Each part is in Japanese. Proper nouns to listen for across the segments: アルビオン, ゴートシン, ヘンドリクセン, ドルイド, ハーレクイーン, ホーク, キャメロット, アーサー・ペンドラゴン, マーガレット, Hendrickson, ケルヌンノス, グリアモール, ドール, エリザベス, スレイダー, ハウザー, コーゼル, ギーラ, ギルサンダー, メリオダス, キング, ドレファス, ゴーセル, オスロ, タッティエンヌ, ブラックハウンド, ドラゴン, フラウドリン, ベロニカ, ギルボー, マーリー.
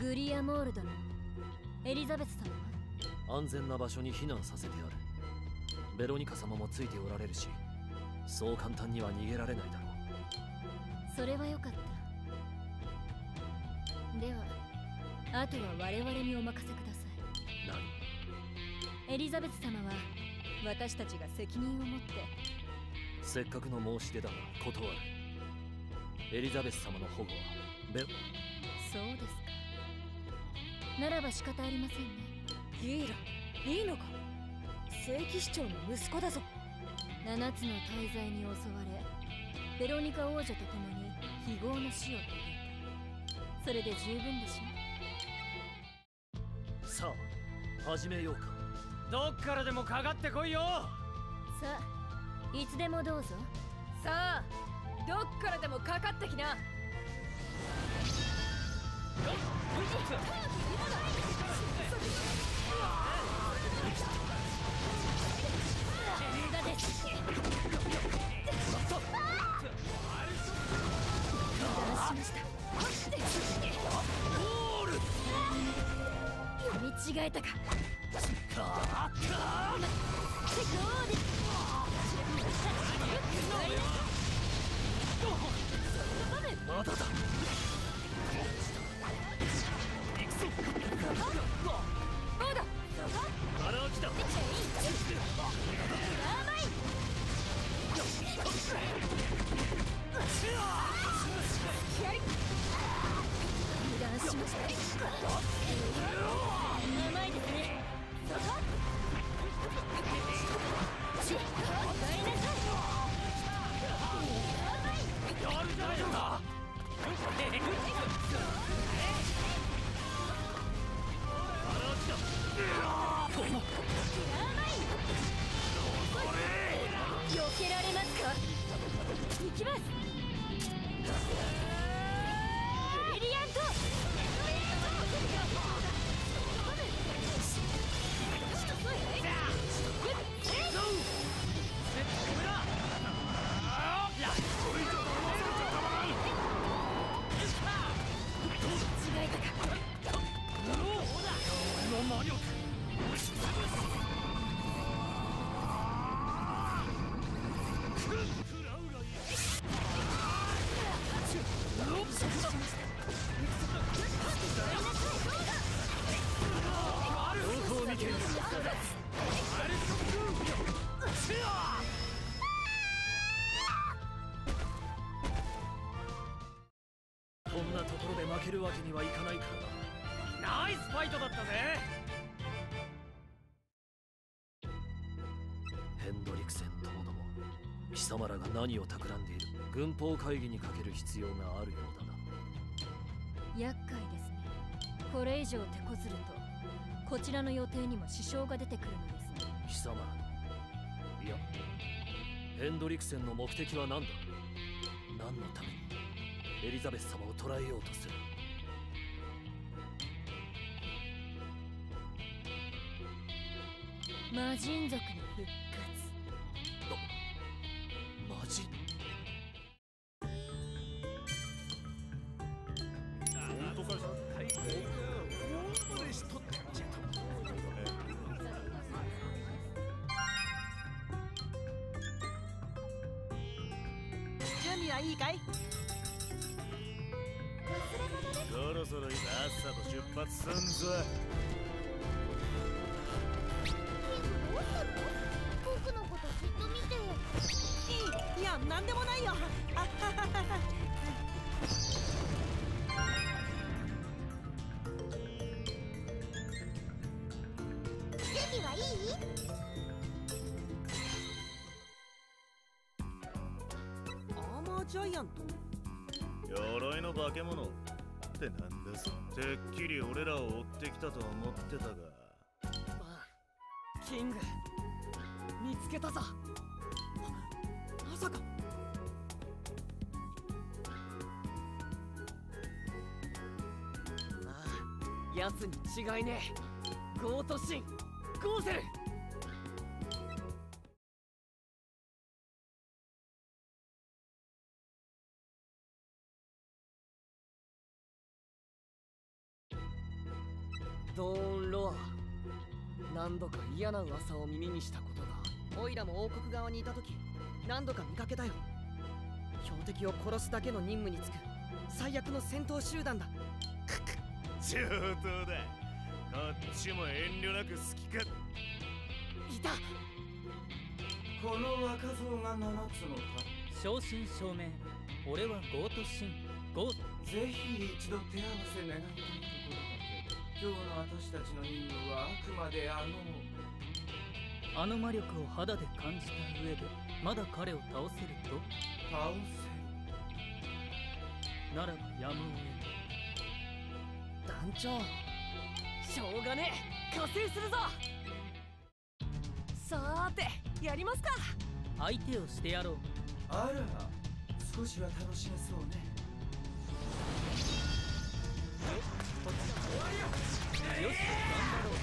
グリアモール殿、エリザベス様、安全な場所に避難させてある。ベロニカ様もついておられるし、そう簡単には逃げられないだろう。それはよかった。ではあとは我々にお任せください。何？エリザベス様は私たちが責任を持って。せっかくの申し出だが断る。エリザベス様の保護はベロ。そうですか。ならば仕方ありませんね。ギーラ、いいのか？聖騎士長の息子だぞ。7つの大罪に襲われ、ベロニカ王女と共に非業の死を遂げた。それで十分でしょう。さあ始めようか。どっからでもかかってこいよ。さあいつでもどうぞ。さあどっからでもかかってきな。見違えたか。まだだ。こんなところで負けるわけにはいかないからな。ナイスファイトだったぜヘンドリクセンともども。貴様らが何を企んでいる？軍法会議にかける必要があるようだな。厄介ですね。これ以上手こずるとこちらの予定にも支障が出てくるのですね。貴様らの、いやヘンドリクセンの目的は何だ？何のためにエリザベス様を捕らえようとする？魔人族の復活。魔人？準備はいいかい？そろそろさっさと出発すんぞ。どうしたの？僕のことずっと見てよ。いや何でもないよ。あははは。準備はいい？アーマージャイアント。鎧の化け物ってなんだぞ。てっきり俺らを追ってきたと思ってたが。キング見つけたぞ。まさか奴に違いねえ。ゴートシン、ゴーセル。ゾーンロア。何度か嫌な噂を耳にしたことが。オイラも王国側にいた時何度か見かけたよ。標的を殺すだけの任務に就く最悪の戦闘集団だ。上等だ。こっちも遠慮なく好きか。いた。この若造が7つのか。正真正銘俺はゴートシンゴート。ぜひ一度手合わせ願いたいところ。今日の私たちの任務はあくまであの魔力を肌で感じた上でまだ彼を倒せると。倒せるならばやむを得。団長しょうがねえ、加勢するぞ。さーてやりますか。相手をしてやろう。あら少しは楽しめそうね。よし頑張ろう。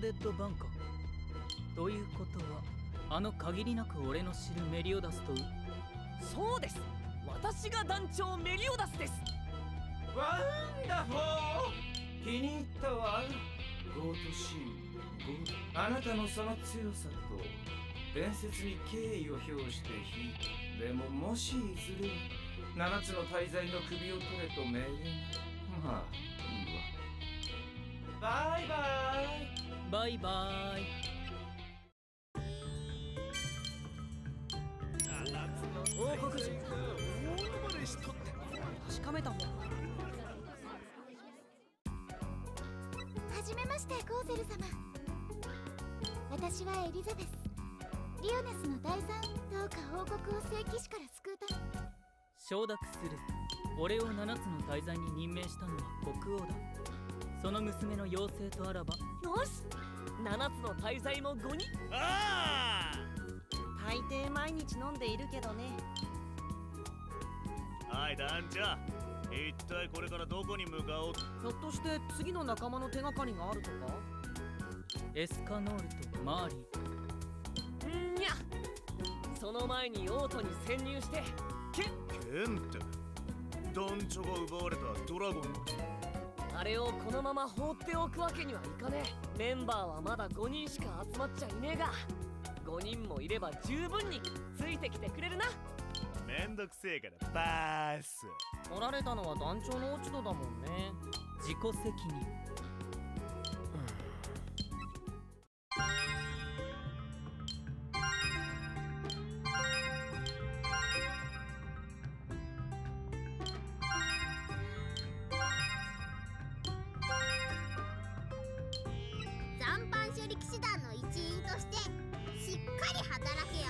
デッドバンカーということはあの限りなく俺の知るメリオダスと。そうです、私が団長メリオダスです。ワンダフォー、気に入ったわ。ゴートシンゴート、あなたのその強さと伝説に敬意を表してひ。でももしいずれ7つの大罪の首を取れと命令。まあいいわ。バイバイバイバーイ。王国人確かめたもん。はじめましてコーゼル様。私はエリザベス。リオネスの第三どうか王国を聖騎士から救うため。承諾する。俺を7つの大罪に任命したのは国王だ。その娘の妖精とあらば。よし、7つの大罪も5人。ああ、大抵毎日飲んでいるけどね。はい団長、一体これからどこに向かおう。ひょっとして次の仲間の手がかりがあるとか。エスカノールとマーリー。んや、その前に王都に潜入して剣って団長が奪われたドラゴンの。あれをこのまま放っておくわけにはいかねえ。メンバーはまだ5人しか集まっちゃいねえが、5人もいれば十分についてきてくれるな。めんどくせえからパース。取られたのは団長の落ち度だもんね。自己責任。力士団の一員としてしっかり働けよ。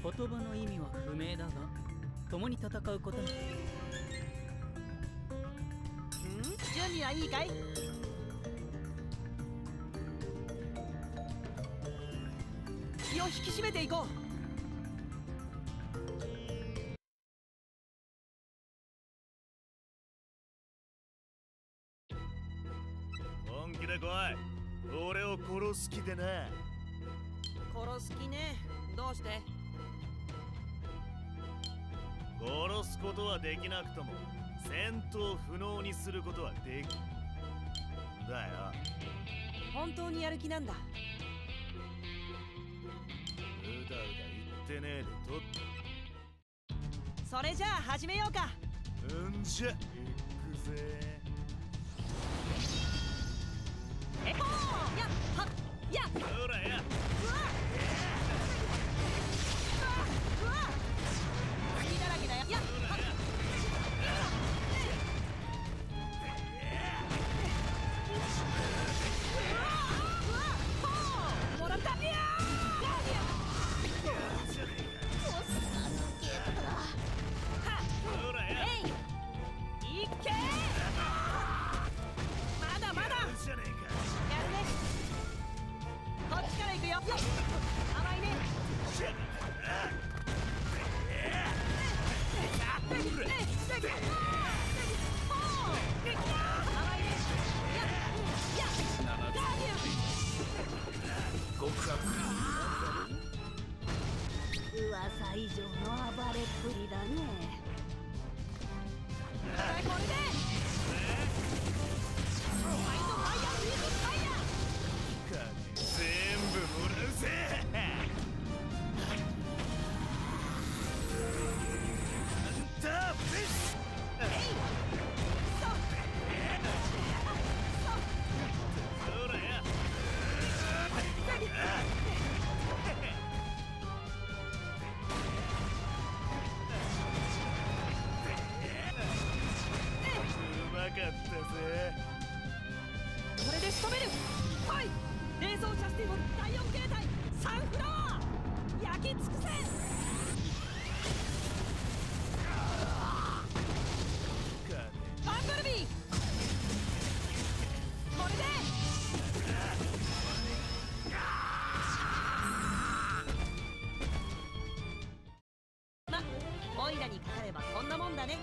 言葉の意味は不明だが、共に戦うことに。準備はいいかい？気を引き締めていこう。本気で来い。俺を殺す気でな。殺す気ね。どうして？殺すことはできなくとも戦闘不能にすることはできるんだよ。本当にやる気なんだ。うだうだ言ってねえでとっ。それじゃあ始めようか。うんじゃ行くぜ。エコーやっはっやっほらやっ。うわっうわっ隙だらけだよ。やっはっ。もらったぴゃー。いけまだまだやるね。こっちから行くよ。甘いね。甘いね。極悪噂以上の暴れっぷりだね。これでファイトファイヤーフィーズファイヤー全部もらうぜ。ダブルスかったぜ。これで仕留める。はい、冷蔵シャスティも第4形態サンフラワー焼き尽くせ。バンブルビーこれでオイラにかかればこんなもんだね。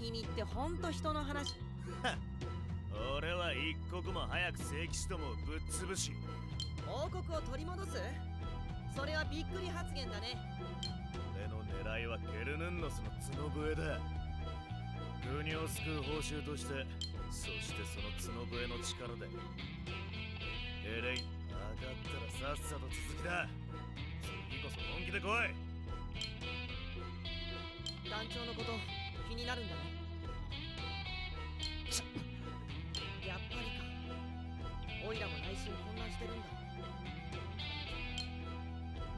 君ってほんと人の話。俺は一刻も早く聖騎士どもをぶっ潰し王国を取り戻す。それはびっくり発言だね。俺の狙いはケルヌンノスの角笛だ。国を救う報酬として、そしてその角笛の力で。エレイン、上がったらさっさと続きだ。次こそ本気で来い。団長のこと気になるんだね。やっぱりか。オイラも内心混乱してるんだ。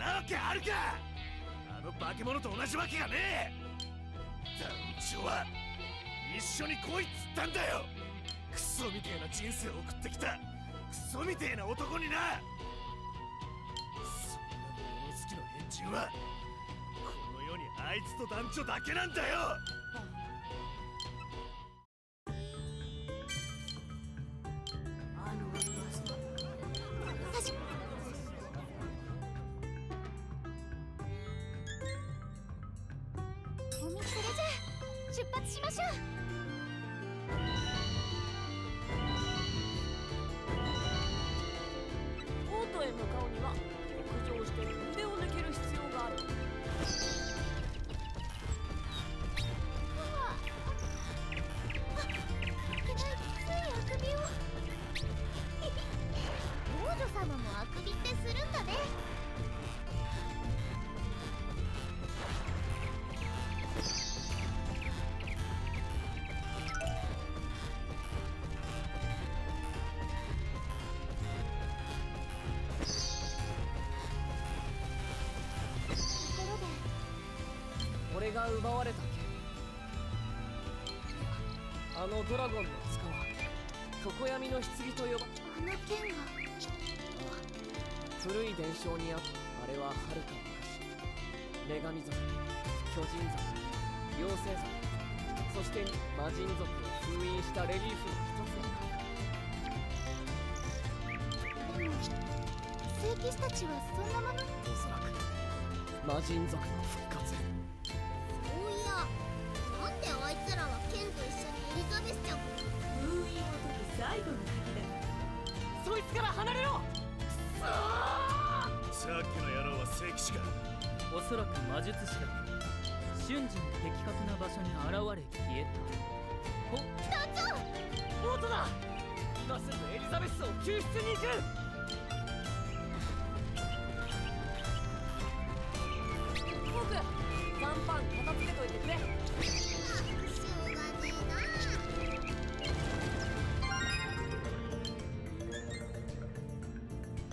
なわけあるか。あの化け物と同じわけがねえ。団長は一緒に来いっつったんだよ。クソみてえな人生を送ってきたクソみてえな男にな。そんな物好きの変人はこの世にあいつと団長だけなんだよ。あのドラゴンの塚は常闇の棺と呼ばれる。あの剣が。古い伝承にあった。あれははるか昔、女神族、巨人族、妖精族、そして魔人族を封印したレリーフの一つだ。 聖騎士たちはそんなもの。おそらく魔人族の復活。そういや、なんであいつらはケンと一緒にエリザベスちゃんを。封印を解く最後の鍵だ。そいつから離れろ。さっきの野郎は聖騎士か。おそらく魔術師だ。瞬時に的確な場所に現れ消えた。ほっ、団長、ボートだ。今すぐエリザベスを救出に行く。 ワンパン片付けといてくれ。しょうがねえな。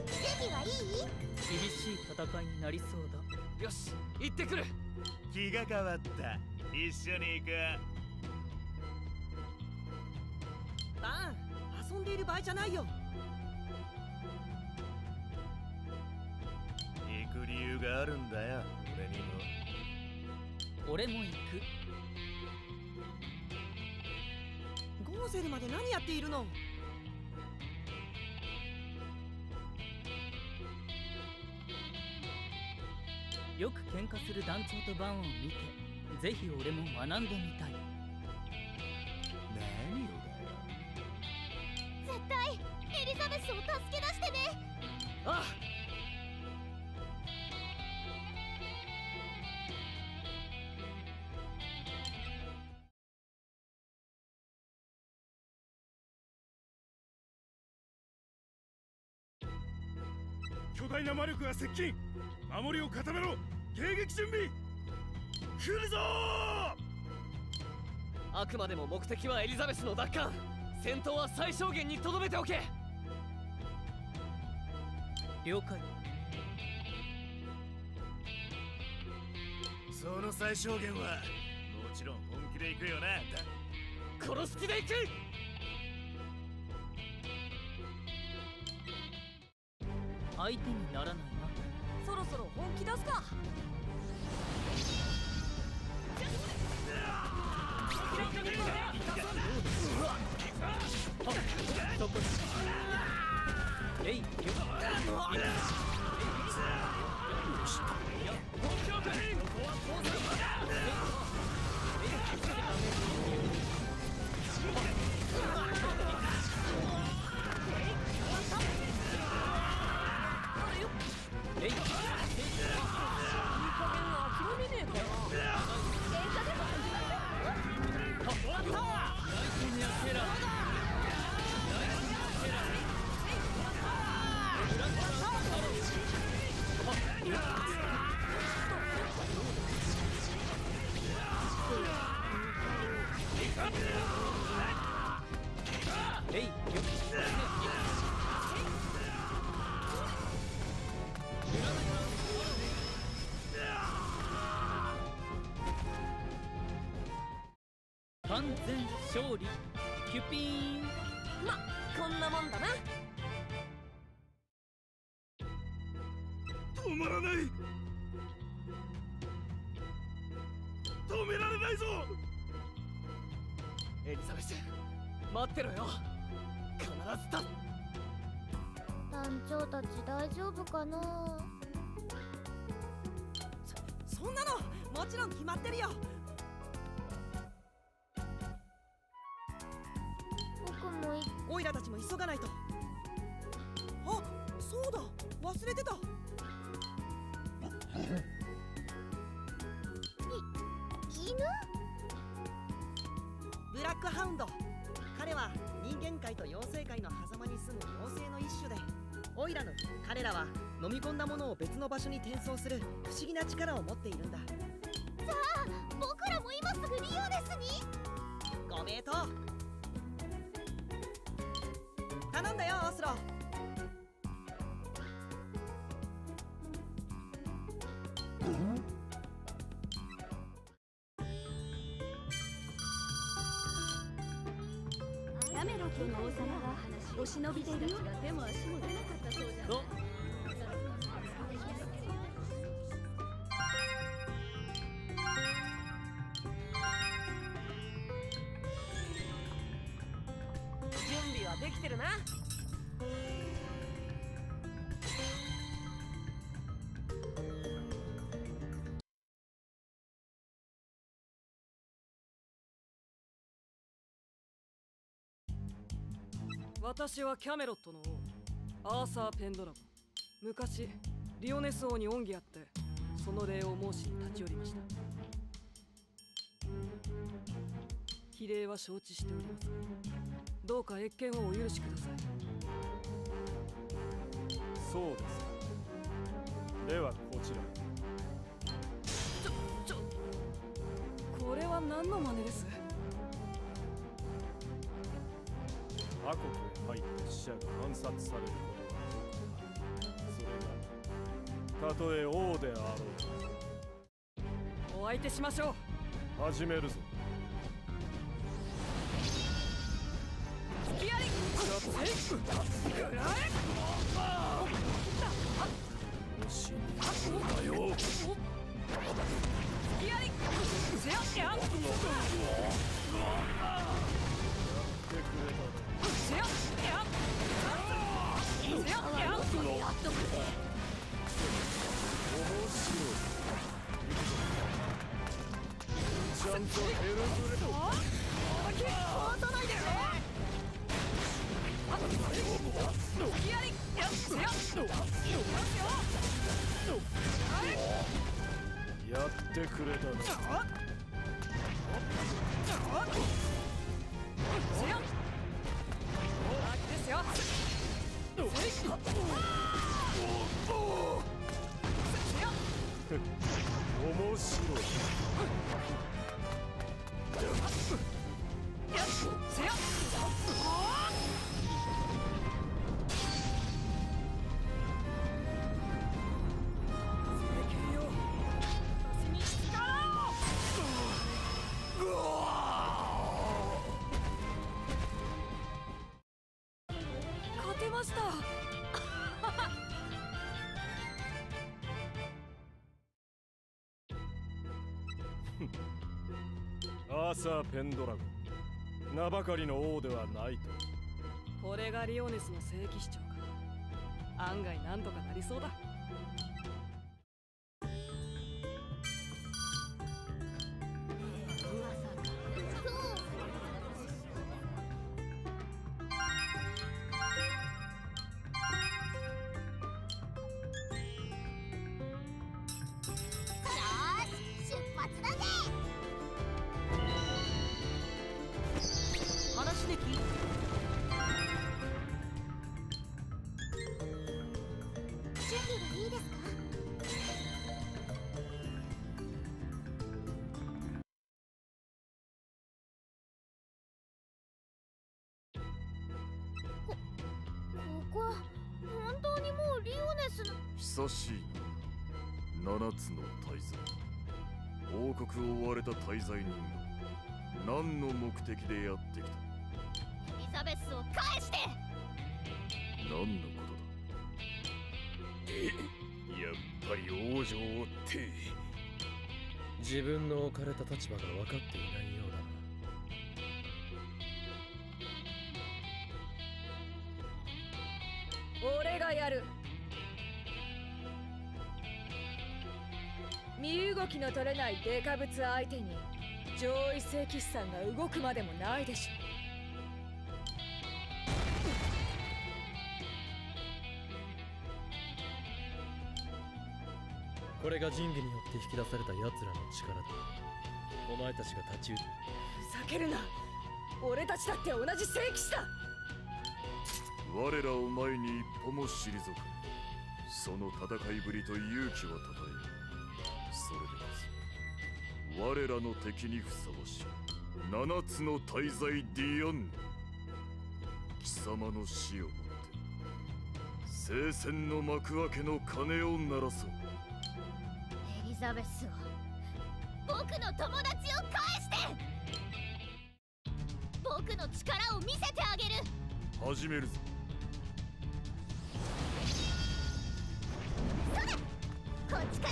次はいい？厳しい戦いになりそうだ。よし、行ってくる。気が変わった。一緒に行く。バン、遊んでいる場合じゃないよ。行く理由があるんだよ、俺にも。 俺も行く。ゴーゼルまで何やっているの。よく喧嘩する団長とバンを見て、ぜひ俺も学んでみたい。何をだよ。絶対エリザベスを助け出してね。ああ。 巨大な魔力が接近。守りを固めろ。迎撃準備。来るぞ。あくまでも目的はエリザベスの奪還。戦闘は最小限にとどめておけ。了解。その最小限はもちろん本気で行くよな。殺す気で行く。 相手にならないな。そろそろ本気出すか。完全勝利。キュピーン。ま、こんなもんだな。止まらない。止められないぞ。エリザベス、待ってろよ。必ずだ。団長たち大丈夫かな。そんなのもちろん決まってるよ。 オイラたちも急がないと。あ、そうだ、忘れてた。犬？ブラックハウンド。彼は人間界と妖精界の狭間に住む妖精の一種で、彼らは飲み込んだものを別の場所に転送する不思議な力を持っているんだ。じゃあ僕らも今すぐリオネスに。ご名答。 頼んだよ、オスロ。ダメロ家の王様はお忍びでいるよ。手も足も出なかったそうじゃない。 できてるな。私はキャメロットの王アーサー・ペンドラゴン。昔リオネス王に恩義あって、その礼を申しに立ち寄りました。非礼は承知しております。 どうか謁見をお許しください。そうですか。ではこちら。これは何の真似です。他国へ入って死者が暗殺されることはどこか。それがたとえ王であろう。お相手しましょう。始めるぞ。 ちゃんとヘルブレッド。 やってくれたな。面白い。 アーサー・ペンドラゴン、名ばかりの王ではないと。これがリオネスの正規市長か。案外なんとかなりそうだ。久しいな。7つの大罪、王国を追われた大罪人が何の目的でやってきた。エリザベスを返して。何のことだ。やっぱり王女を追って。自分の置かれた立場が分かっていないようだな。 俺がやる。身動きの取れないデカブツ相手に上位聖騎士さんが動くまでもないでしょう。これが神器によって引き出された奴らの力だ。お前たちが立ち打つ。ふざけるな。俺たちだって同じ聖騎士だ。 我らを前に一歩も退く。その戦いぶりと勇気をたたえ、それでこそ我らの敵にふさわしい七つの大罪ディアンヌ。貴様の死をもって聖戦の幕開けの鐘を鳴らそう。エリザベスを、僕の友達を返して。僕の力を見せてあげる。始めるぞ。それ、こっちから行くよ。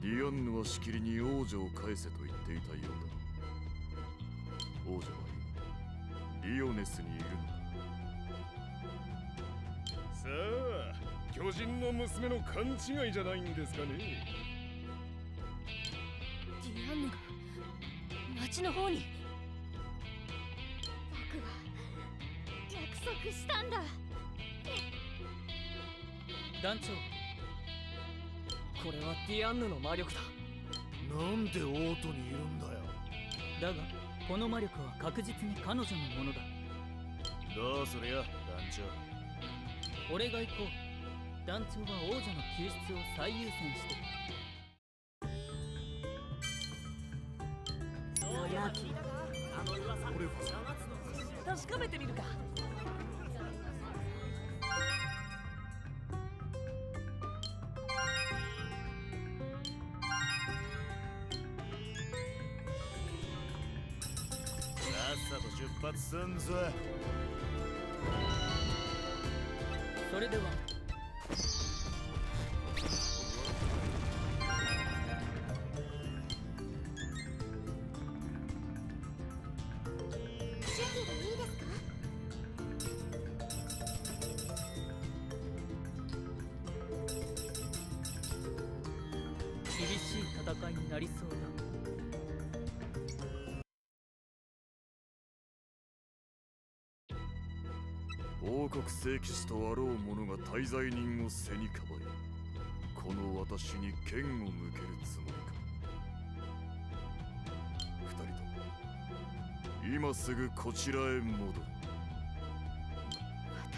ディアンヌはしきりに王女を返せと言っていたようだ。王女は今リオネスにいるのだ。さあ、巨人の娘の勘違いじゃないんですかね。ディアンヌが町の方に。僕は約束したんだ。団長、これはディアンヌの魔力だ。なんでオートにいるんだよ。だがこの魔力は確実に彼女のものだ。どうするよ、団長。俺が行こう。団長は王女の救出を最優先して。おやき、確かめてみるか。出発すんぞ。それでは。厳しい戦いになりそうだ。王国聖騎士とあろう者が滞在人を背にかばい、この私に剣を向けるつもりか。二人とも今すぐこちらへ戻る。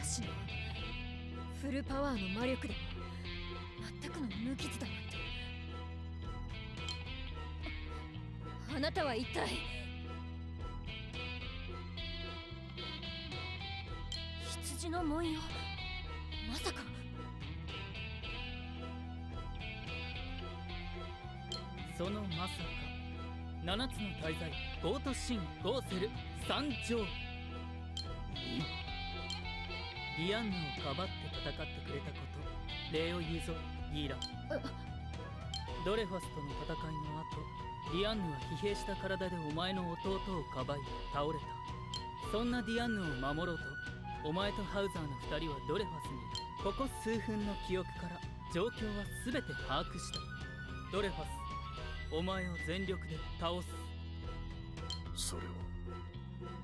私のフルパワーの魔力で全くの無傷だなんて。あなたは一体。の文様、まさか。そのまさか、7つの大罪、ゴートシン、ゴーセル、三条。ディアンヌをかばって戦ってくれたこと、礼を言うぞ、ギーラ。ドレファスとの戦いの後、ディアンヌは疲弊した体でお前の弟をかばい倒れた。そんなディアンヌを守ろうと、お前とハウザーの2人はドレファスにここ数分の記憶から状況は全て把握した。ドレファス、お前を全力で倒す。それは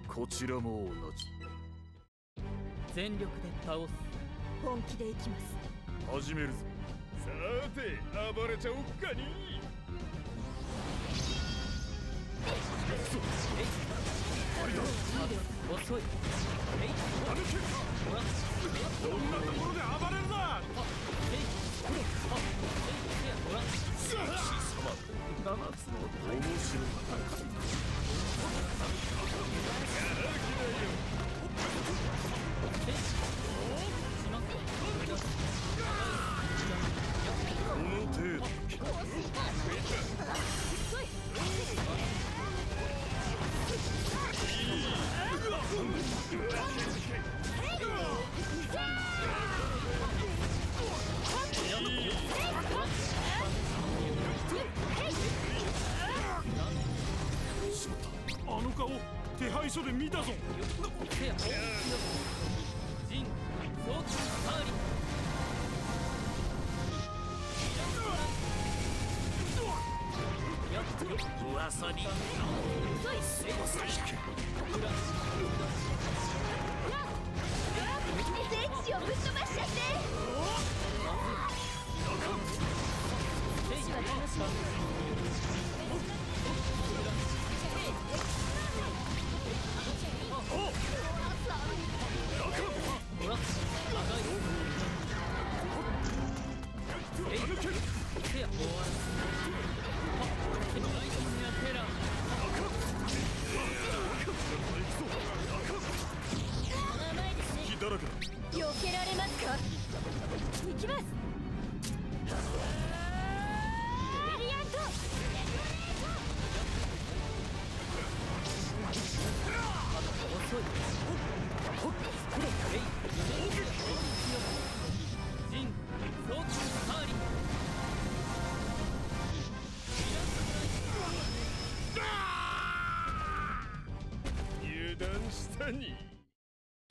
こちらも同じ。全力で倒す。本気でいきます。始めるぞ。さて、暴れちゃおっかに。あれだ、遅い。どんなところで暴れるな。会所で見たぞ。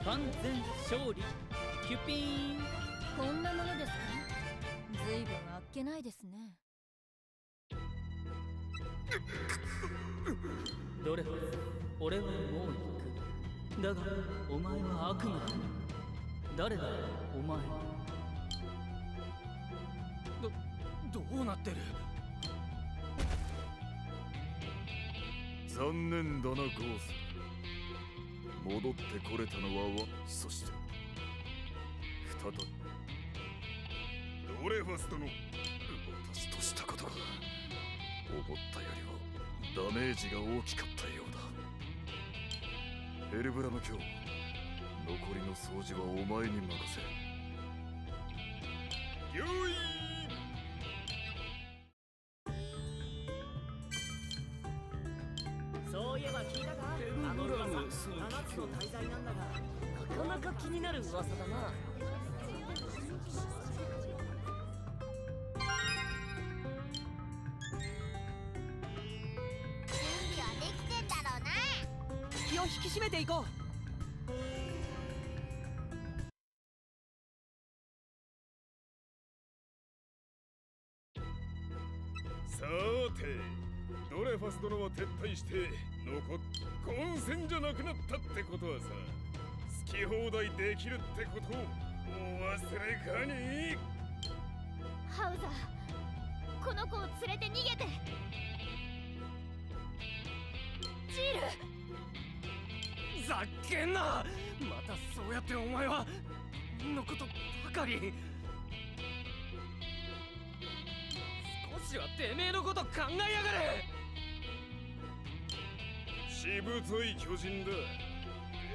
完全勝利。キュピーン。こんなものですか。ずいぶんあっけないですね。ドレファス、俺はもう行く。だがお前は悪魔だ。誰だお前。どうなってる。残念だなゴース。戻ってこれたのはわ、そして再びドレファス殿、私としたことが思ったよりはダメージが大きかったようだ。ヘルブラム卿、残りの掃除はお前に任せる。よい気になる噂だな。準備はできてんだろうな。気を引き締めていこう。さてドレファス殿は撤退して混戦じゃなくなったってことはさ、好き放題できるってことをお忘れかね。ハウザー、この子を連れて逃げて。ジール、ざっけんな。またそうやってお前はのことばかり。少しはてめえのこと考えやがれ。しぶとい巨人だ。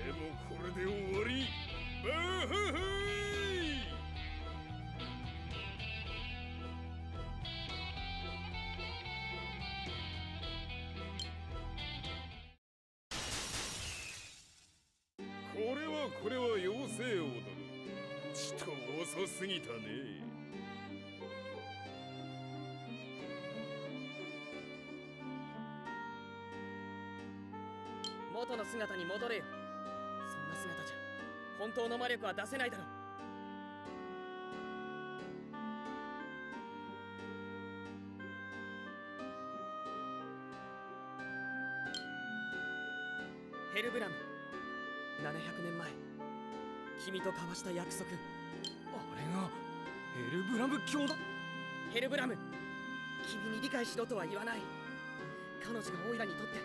でもこれで終わり。バーハハイ。これは妖精王殿。ちと遅すぎたね。元の姿に戻れよ。本当の魔力は出せないだろう。ヘルブラム、700年前君と交わした約束、あれがヘルブラム教だ。ヘルブラム、君に理解しろとは言わない。彼女がオイラにとって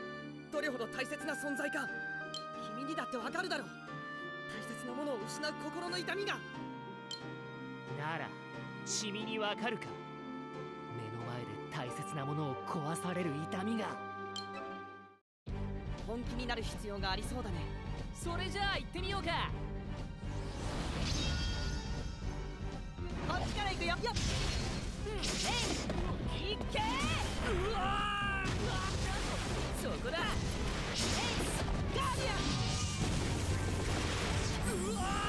どれほど大切な存在か君にだってわかるだろう。ものを失う心の痛みが。なら君にわかるか。目の前で大切なものを壊される痛みが。本気になる必要がありそうだね。それじゃあ行ってみようか。こっちから行くよ。よっ、えい、いけー。うわー、そこだ。えい、ガーディアン。うわー！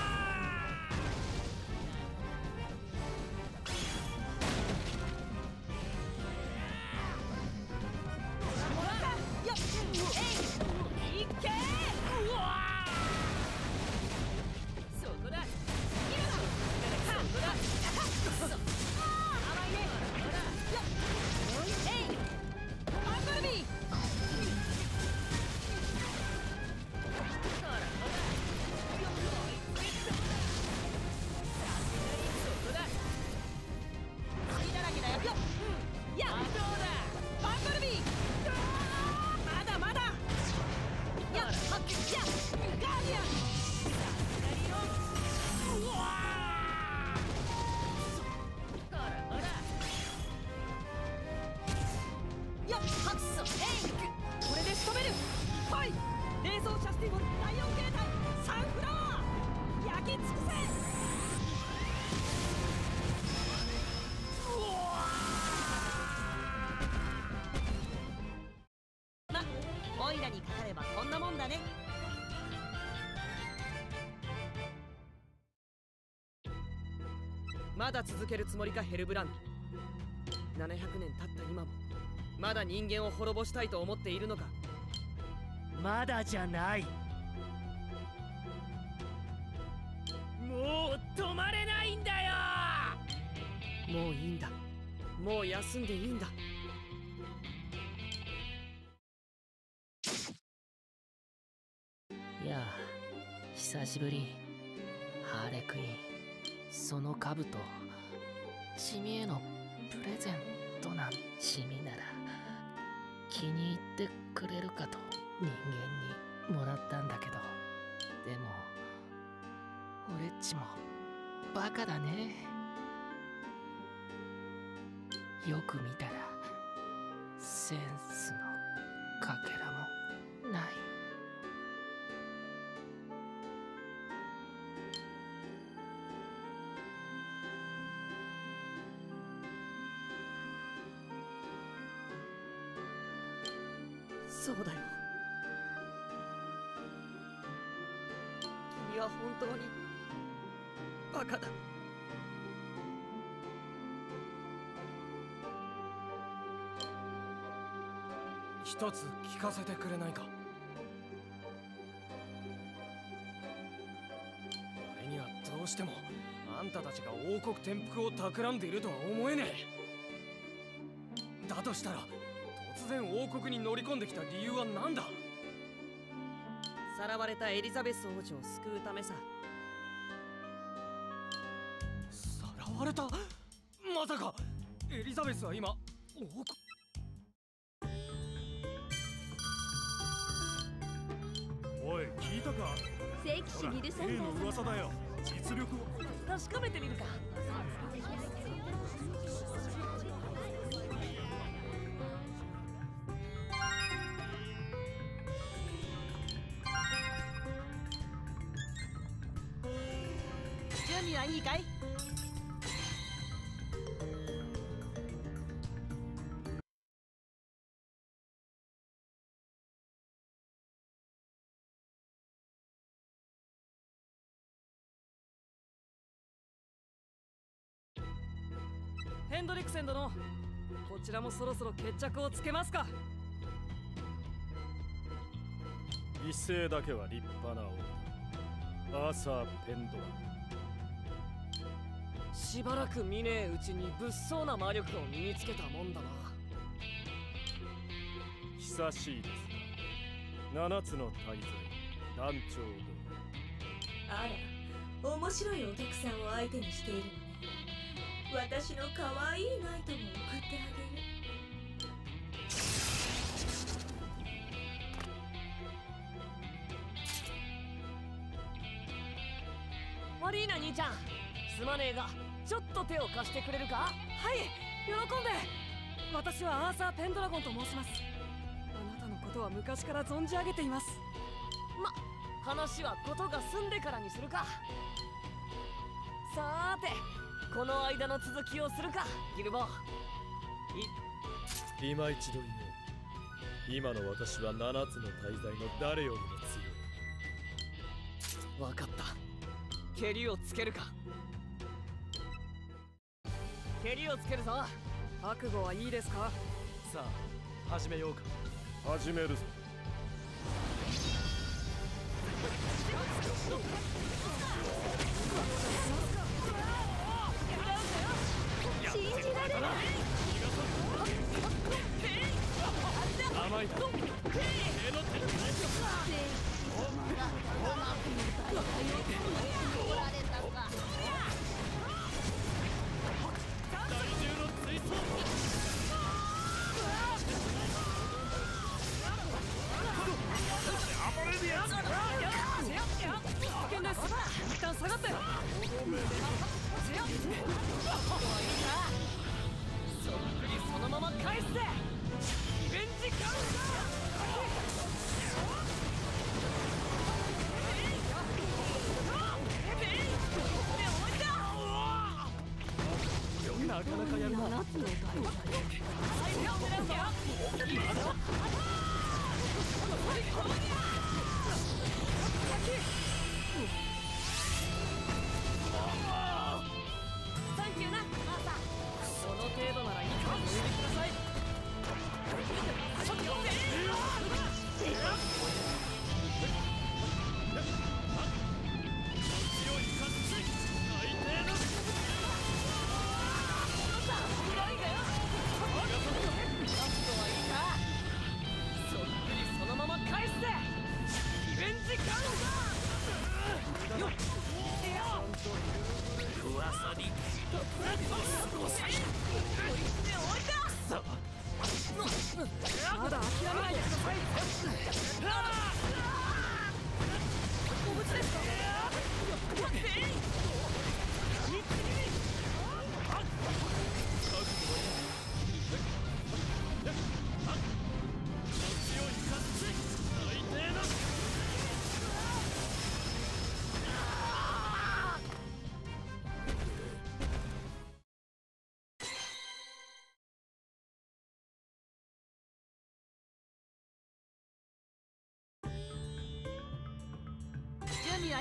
だね。まだ続けるつもりかヘルブランド。700年経った今もまだ人間を滅ぼしたいと思っているのか。まだじゃない。もう止まれないんだよ。もういいんだ。もう休んでいいんだ。いや、久しぶりハーレクイーン。その兜、チミへのプレゼントなん。チミなら気に入ってくれるかと人間にもらったんだけど、でも俺っちもバカだね。よく見たらセンスのかけらもない。そうだよ。君は本当にバカだ。一つ聞かせてくれないか。俺にはどうしてもあんたたちが王国転覆を企んでいるとは思えねえ。だとしたら突然王国に乗り込んできた理由は何だ。さらわれたエリザベス王女を救うためさ。さらわれた？まさかエリザベスは今王国…おい、聞いたか。聖騎士ニルサンダーさんからの噂だよ。実力を確かめてみるか。いいかい。ヘンドリクセン殿、こちらもそろそろ決着をつけますか。一世だけは立派な王、アーサー・ペンドラ。しばらく見ねえうちに物騒な魔力を身につけたもんだな。久しいですな、7つの大罪団長殿。あら、面白いお客さんを相手にしているのね。私の可愛いナイトも送ってあげる。マリーナ兄ちゃん、すまねえがちょっと手を貸してくれるか。はい、喜んで。私はアーサー・ペンドラゴンと申します。あなたのことは昔から存じ上げています。話は事が済んでからにするか。さーて、この間の続きをするか、ギルボー。今一度言おう。今の私は7つの大罪の誰よりも強い。わかった、蹴りをつけるか。蹴りをつけるぞ。覚悟はいいですか。さあ、始めようか。始めるぞ。信じられない。甘いだ。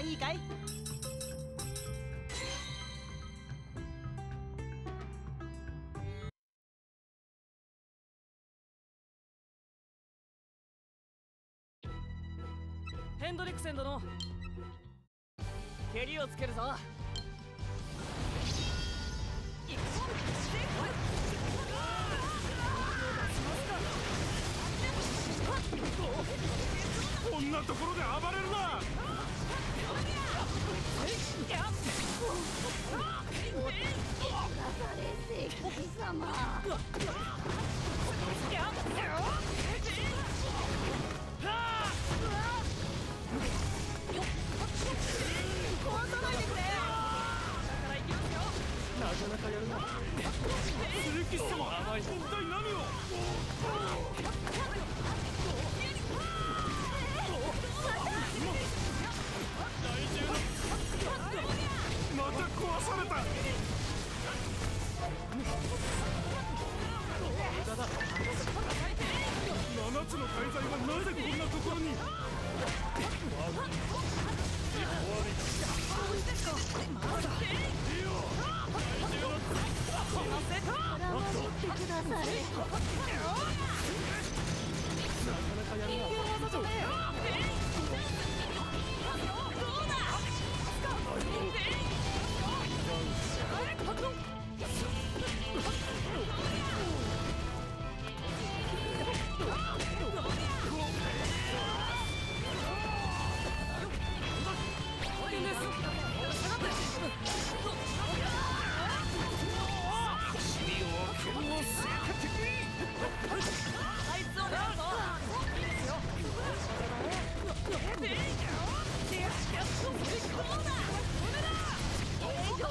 いいかい？ヘンドリクセン殿、蹴りをつけるぞ。こんなところで暴れるな！また壊された。7つの大罪はなぜこんなところに。なかなかやるな。そ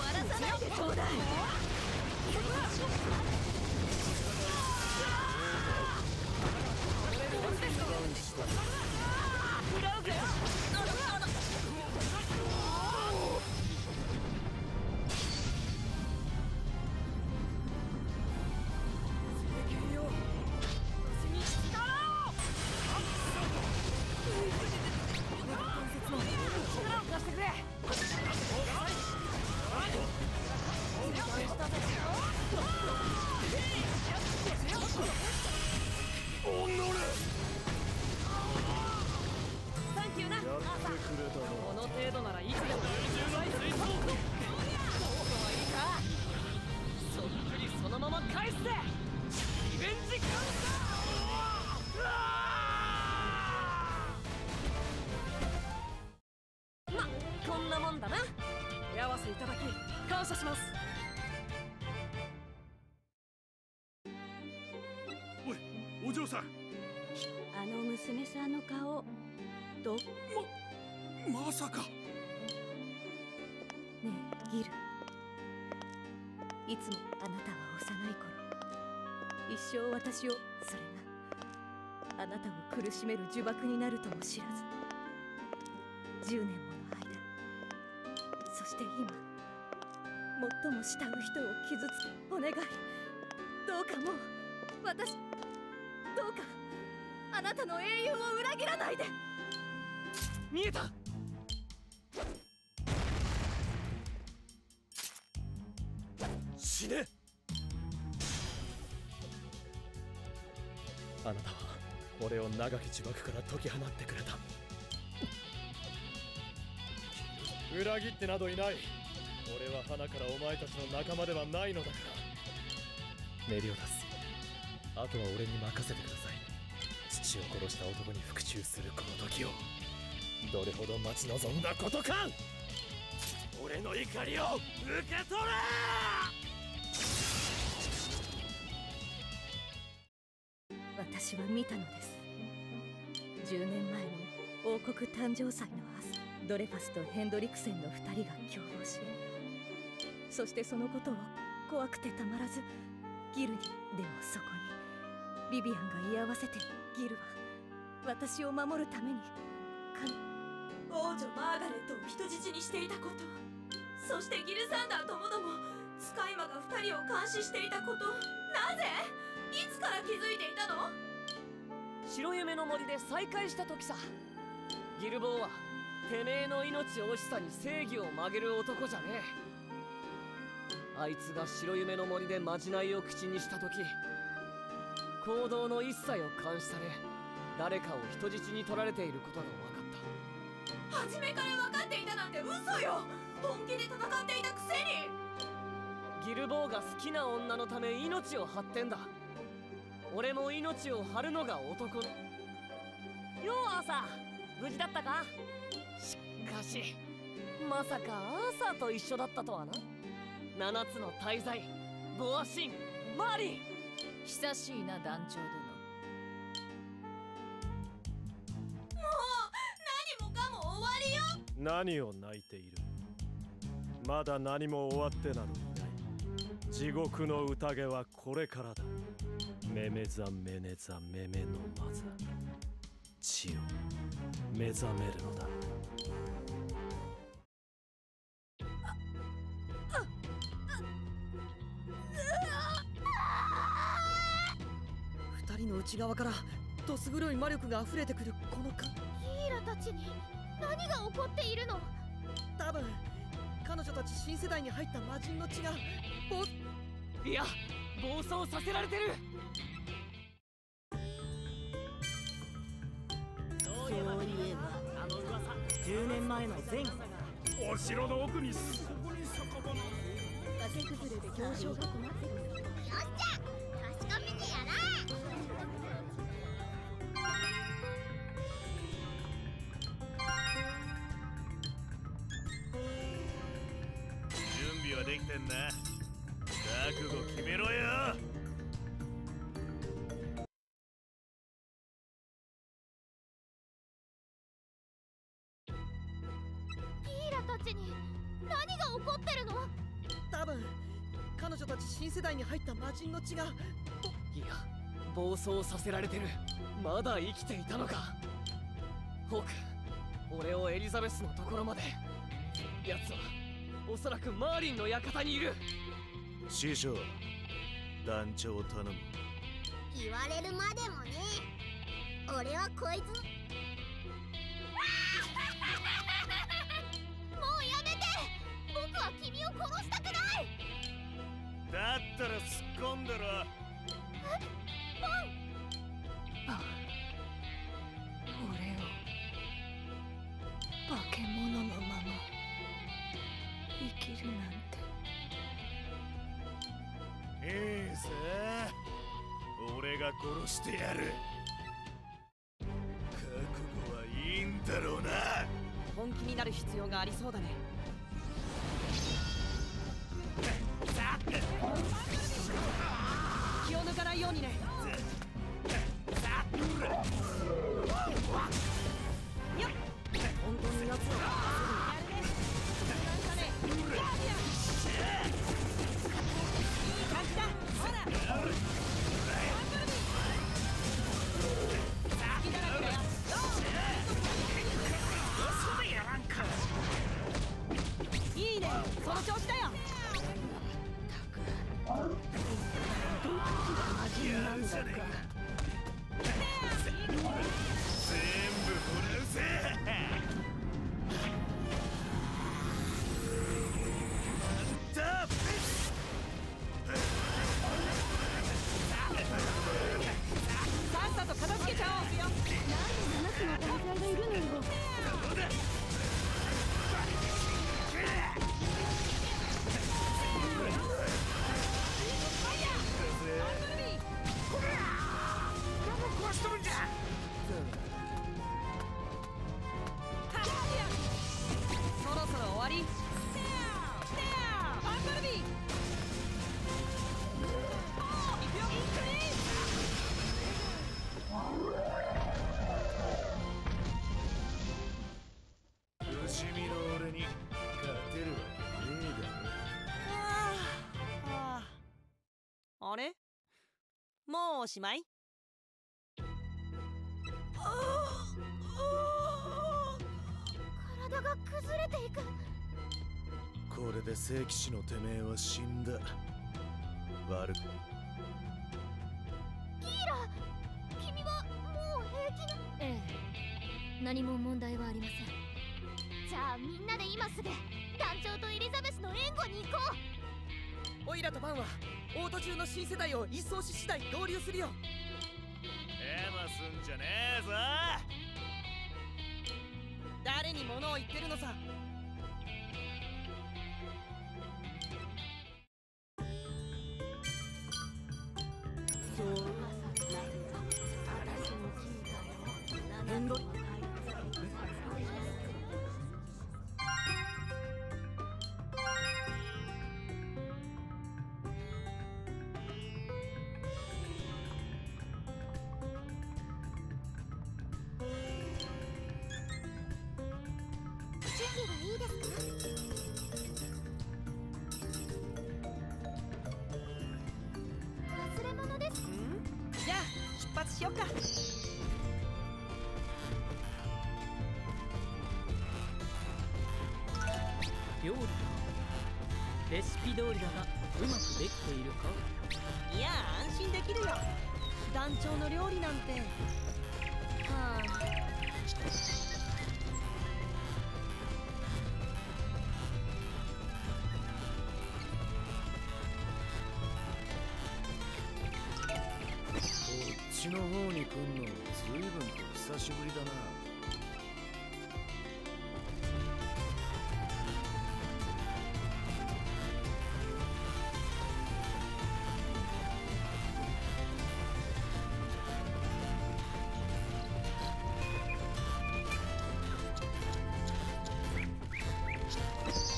があなたを苦しめる呪縛になるとも知らず、10年もの間、そして今最も慕う人を傷つけ、お願い、どうかもう私、どうかあなたの英雄を裏切らないで。見えた。死ね。あなたは俺を長き呪縛から解き放ってくれた。裏切ってなどいない。俺は花からお前たちの仲間ではないのだから。メリオダス、あとは俺に任せてください。父を殺した男に復讐するこの時を、どれほど待ち望んだことか。俺の怒りを受け取れ。私は見たのです。10年前の王国誕生祭の朝、ドレファスとヘンドリクセンの2人が共謀し、そしてそのことを怖くてたまらずギルに。でもそこにヴィヴィアンが居合わせて、ギルは私を守るために王女マーガレットを人質にしていたこと、そしてギルサンダーともどもスカイマが2人を監視していたこと、なぜいつから気づいていたの。白夢の森で再会した時さ。ギルボーはてめえの命惜しさに正義を曲げる男じゃねえ。あいつが白夢の森でまじないを口にした時、行動の一切を監視され、誰かを人質に取られていることが分かった。初めから分かっていたなんて嘘よ。本気で戦っていたくせに。ギルボーが好きな女のため命を張ってんだ。俺も命を張るのが男の。ようアーサー、無事だったか。まさかアーサーと一緒だったとはな。7つの大罪、ボアシン、マリン、久しいな団長殿。もう何もかも終わりよ。何を泣いている。まだ何も終わってなどいない。地獄の宴はこれからだ。メメザメネザメメのマザ、血を目覚めるのだ。2人の内側からどす黒い魔力が溢れてくる。このヒイラたちに何が起こっているの。多分彼女たち新世代に入った魔人の血がいや暴走させられてる。そういえば10年前の前後、お城の奥にそこに酒場が。崖崩れで行商が困ってる。よっしゃ、確かめてやら。はできてんな。覚悟決めろよ。ピーラたちに何が起こってるの。多分彼女たち新世代に入った魔人の血が。いや暴走させられてる。まだ生きていたのか。ホーク、俺をエリザベスのところまで。奴はおそらくマーリンの館にいる。師匠、団長を頼む。言われるまでもね。俺はこいつもうやめて。僕は君を殺したくない。だったら突っ込んだろ。俺を化け物のまま生きるなんて。いいさ、俺が殺してやる。覚悟はいいんだろうな。本気になる必要がありそうだね。気を抜かないようにね。本当に奴はいいね、その調子だよ。どっちがマジなんだか。全部もらうぜ。あれ、もうおしまい？体が崩れていく。これで聖騎士のてめえは死んだ。悪く。ギーラ、君はもう平気な？ええ、何も問題はありません。じゃあみんなで今すぐ団長とエリザベスの援護に行こう。オイラとバンはオート中の新世代を一掃し次第合流するよ。エマすんじゃねえぞ。誰に物を言ってるのさ。料理レシピ通りだがうまくできているか？いや、安心できるよ。団長の料理なんて。はあ。こっちの方に来んのずいぶんと久しぶりだな。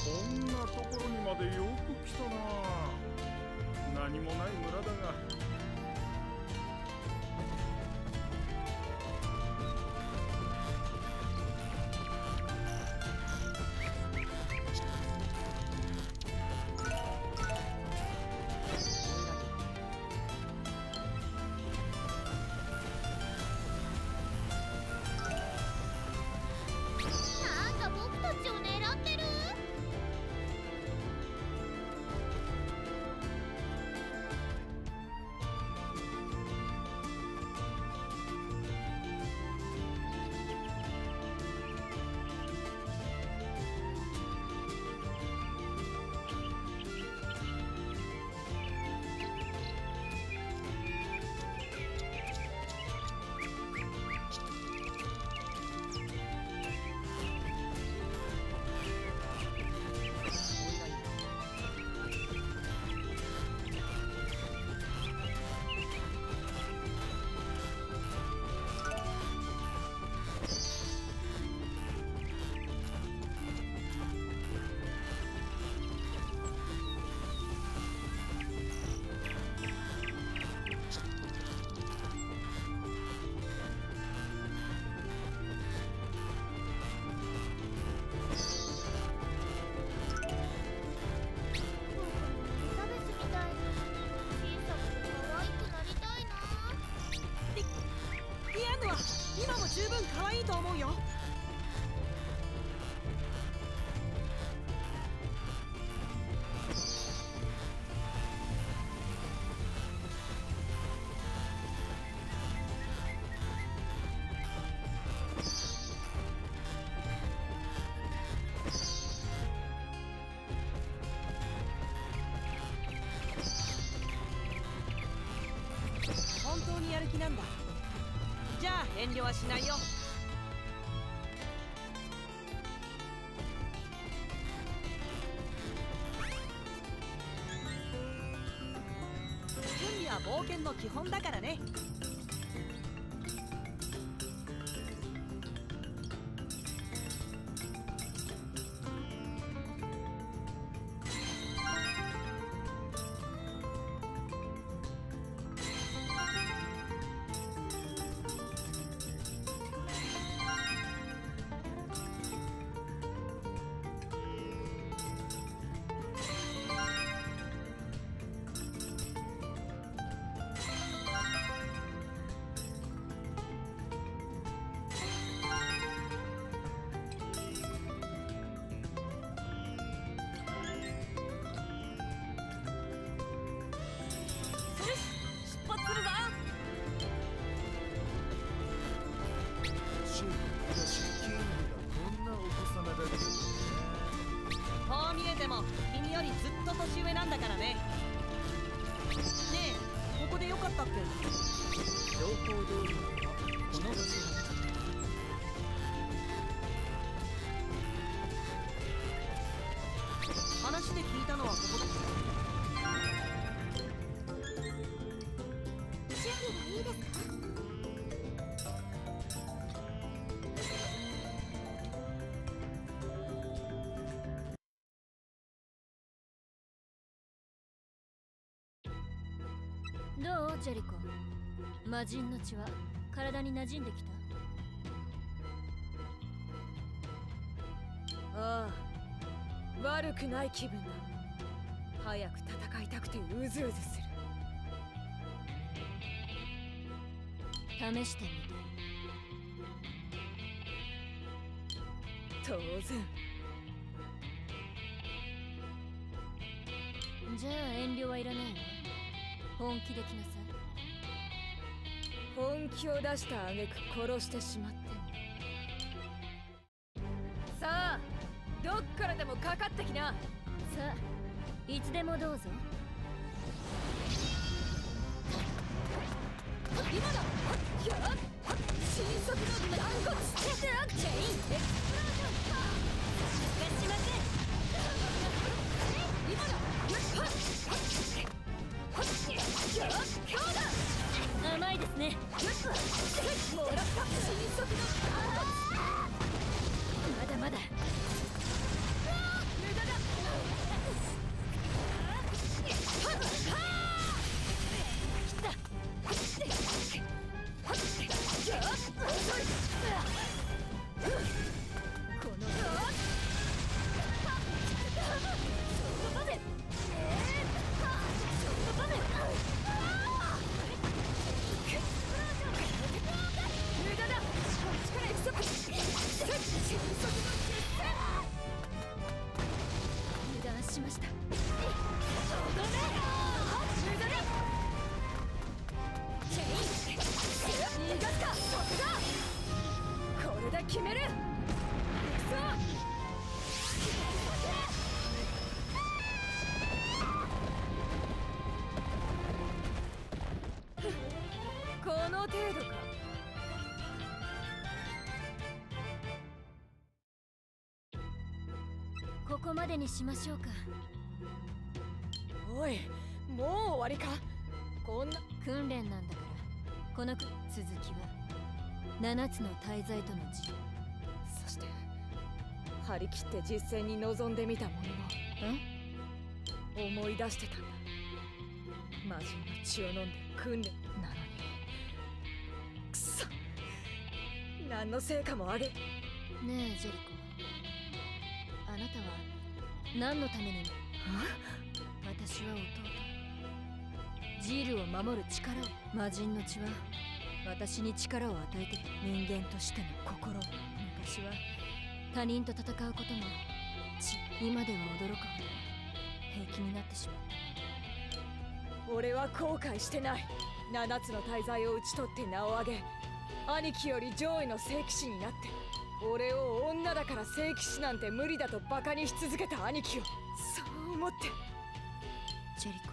こんなところにまでよく来たな。何もない村だが。十分可愛いと思うよ。本当にやる気なんだ。じゃあ遠慮はしないよ。準備は冒険の基本だからね。岡県情報通りこの星の話で聞いたのはここです。準備はいいですか？どうジェリコ、魔人の血は体に馴染んできた？ああ、悪くない気分だ。早く戦いたくてうずうずする。試してみて。当然。じゃあ遠慮はいらないわ。本気できなさい。本気を出した挙句殺してしまっても。さあ、どっからでもかかってきな。さあ、いつでもどうぞ。今だ。やっ、新速の団子つけてなくちゃいい。エクスプロージョンか。しません。今だ。甘いですね。まだまだ。このままで。決める。この程度か。ここまでにしましょうか。おい、もう終わりか。こんな訓練なんだから。この続きは7つの大罪との自由、そして張り切って実戦に臨んでみたものの思い出してたんだ。魔人の血を飲んで訓練なのに。くそ、何の成果もあげねえジェリコ、あなたは何のために？私は弟ジールを守る力を。魔人の血は私に力を与えて、人間としての心。昔は他人と戦うことも今では驚くほど平気になってしまった。俺は後悔してない。7つの大罪を討ち取って名を挙げ、兄貴より上位の聖騎士になって、俺を女だから聖騎士なんて無理だとバカにし続けた兄貴を。そう思って。ジェリコ、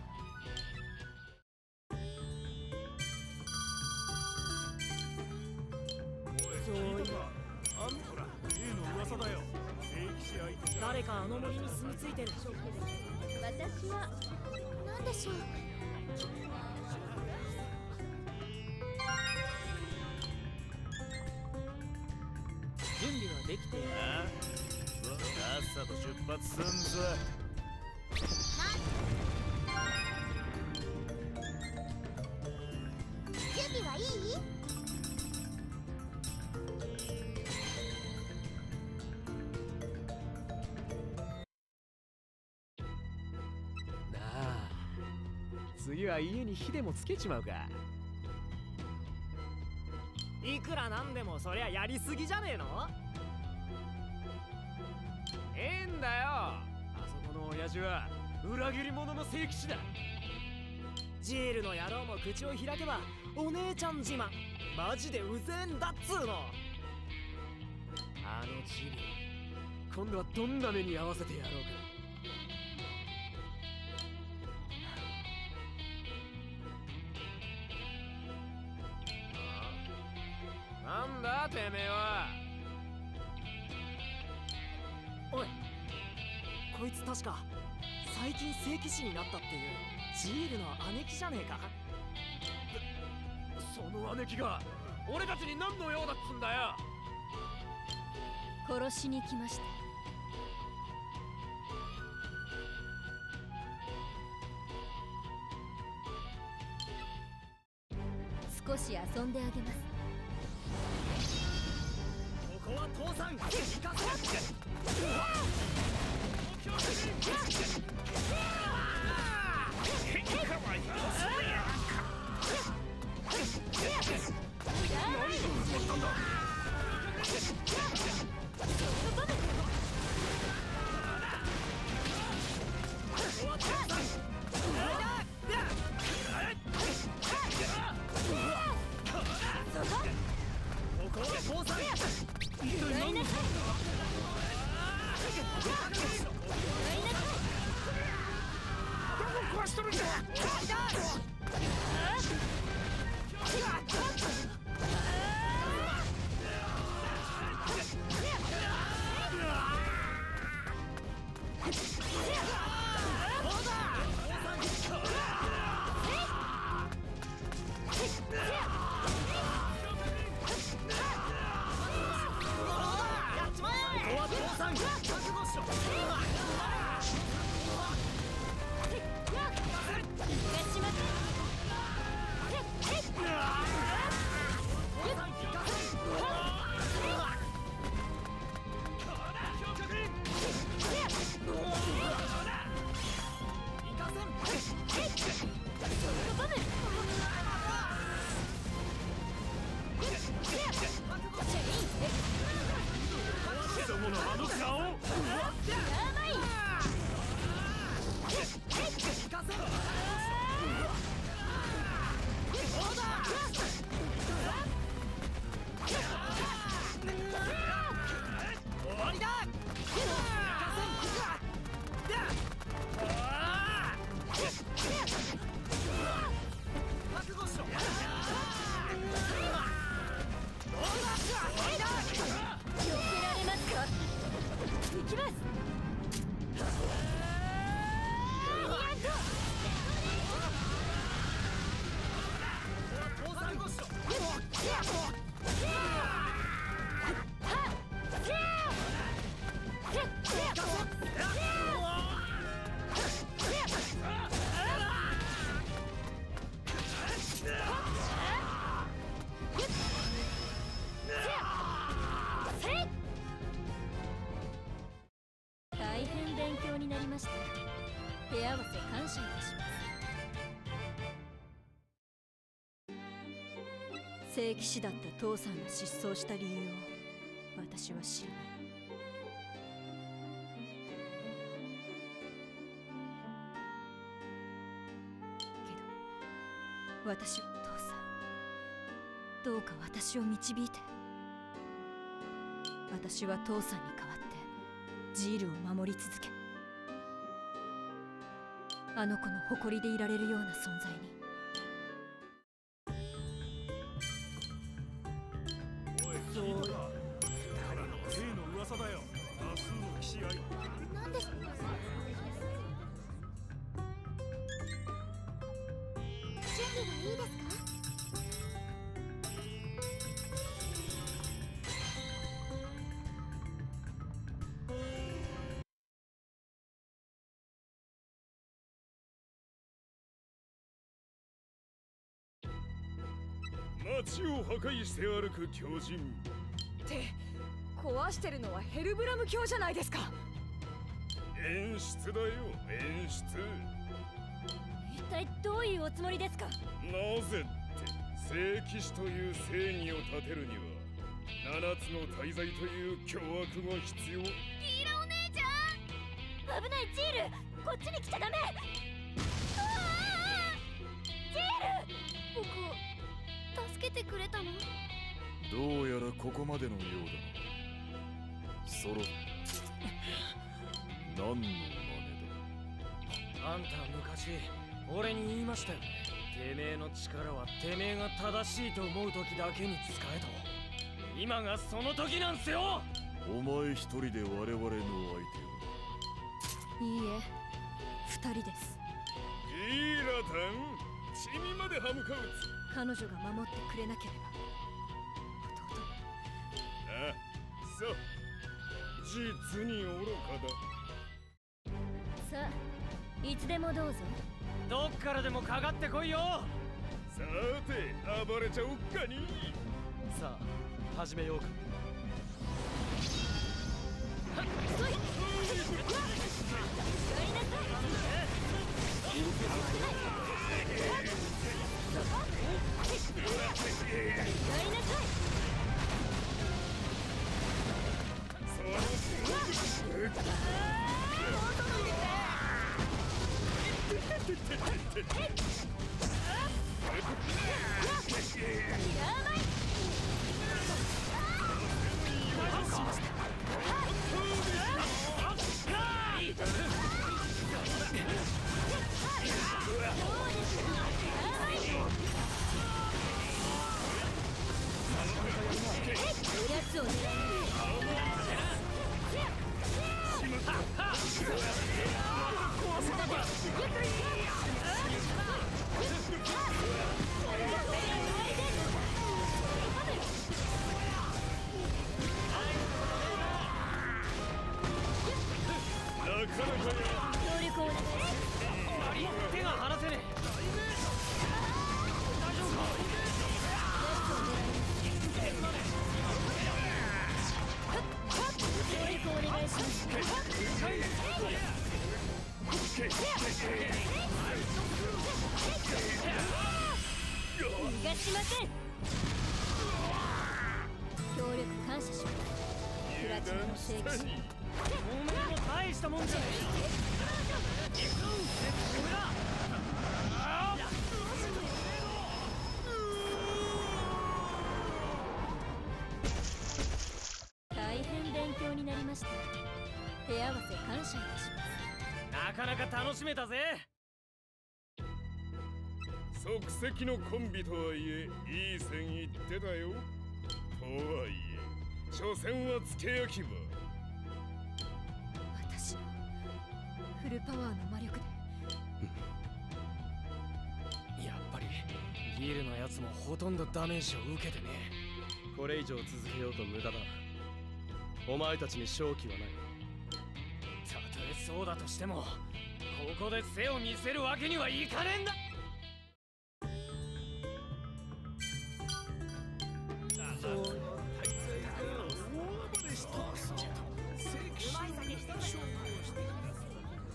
誰かあの森に住み着いてる。私は何でしょう。準備はできている。さっさと出発すんぞ。準備はいい？次は家に火でもつけちまうか。いくらなんでもそりゃやりすぎじゃねえの？ええんだよ、あそこの親父は裏切り者の聖騎士だ。ジールの野郎も口を開けばお姉ちゃん自慢。マジでうぜえんだっつーの。あのジール、今度はどんな目に合わせてやろうか。だてめえは。おい、こいつ確か最近聖騎士になったっていうジールの姉貴じゃねえか。その姉貴が俺たちに何の用だっつんだよ。殺しに来ました。少し遊んであげます。ここは倒産。聖騎士だった父さんが失踪した理由を私は知らない。けど私は父さん、どうか私を導いて。私は父さんに代わってジールを守り続け、あの子の誇りでいられるような存在に。街を破壊して歩く狂人って壊してるのはヘルブラム教じゃないですか。演出だよ、演出。一体どういうおつもりですか。なぜって、聖騎士という正義を立てるには7つの大罪という凶悪が必要。ギーラお姉ちゃん、危ない。ジール、こっちに来ちゃダメ。ジール、僕助けてくれたの？どうやらここまでのようだな。ソロ何の真似だ。あんた昔俺に言いましたよね。てめえの力はてめえが正しいと思う時だけに使えと。今がその時なんすよ。お前一人で我々の相手を。いいえ、二人です。イーラタン、死にまで歯向かうつ。彼女が守ってくれなければ弟。ああ、そう、実に愚かだ。さあ、いつでもどうぞ。どっからでもかかってこいよ。さて、暴れちゃおっかに。さあ、始めようか。はっ、そいっ、手が離せねえ。大丈夫か。大したもんじゃねえ。手合わせ感謝いたします。なかなか楽しめたぜ。即席のコンビとはいえいい線いってたよ。とはいえ所詮はつけ焼き場。私のフルパワーの魔力でやっぱりギルのやつもほとんどダメージを受けてね。これ以上続けようと無駄だ。お前たちに勝機はない。そうだとしても、ここで背を見せるわけにはいかねえんだ。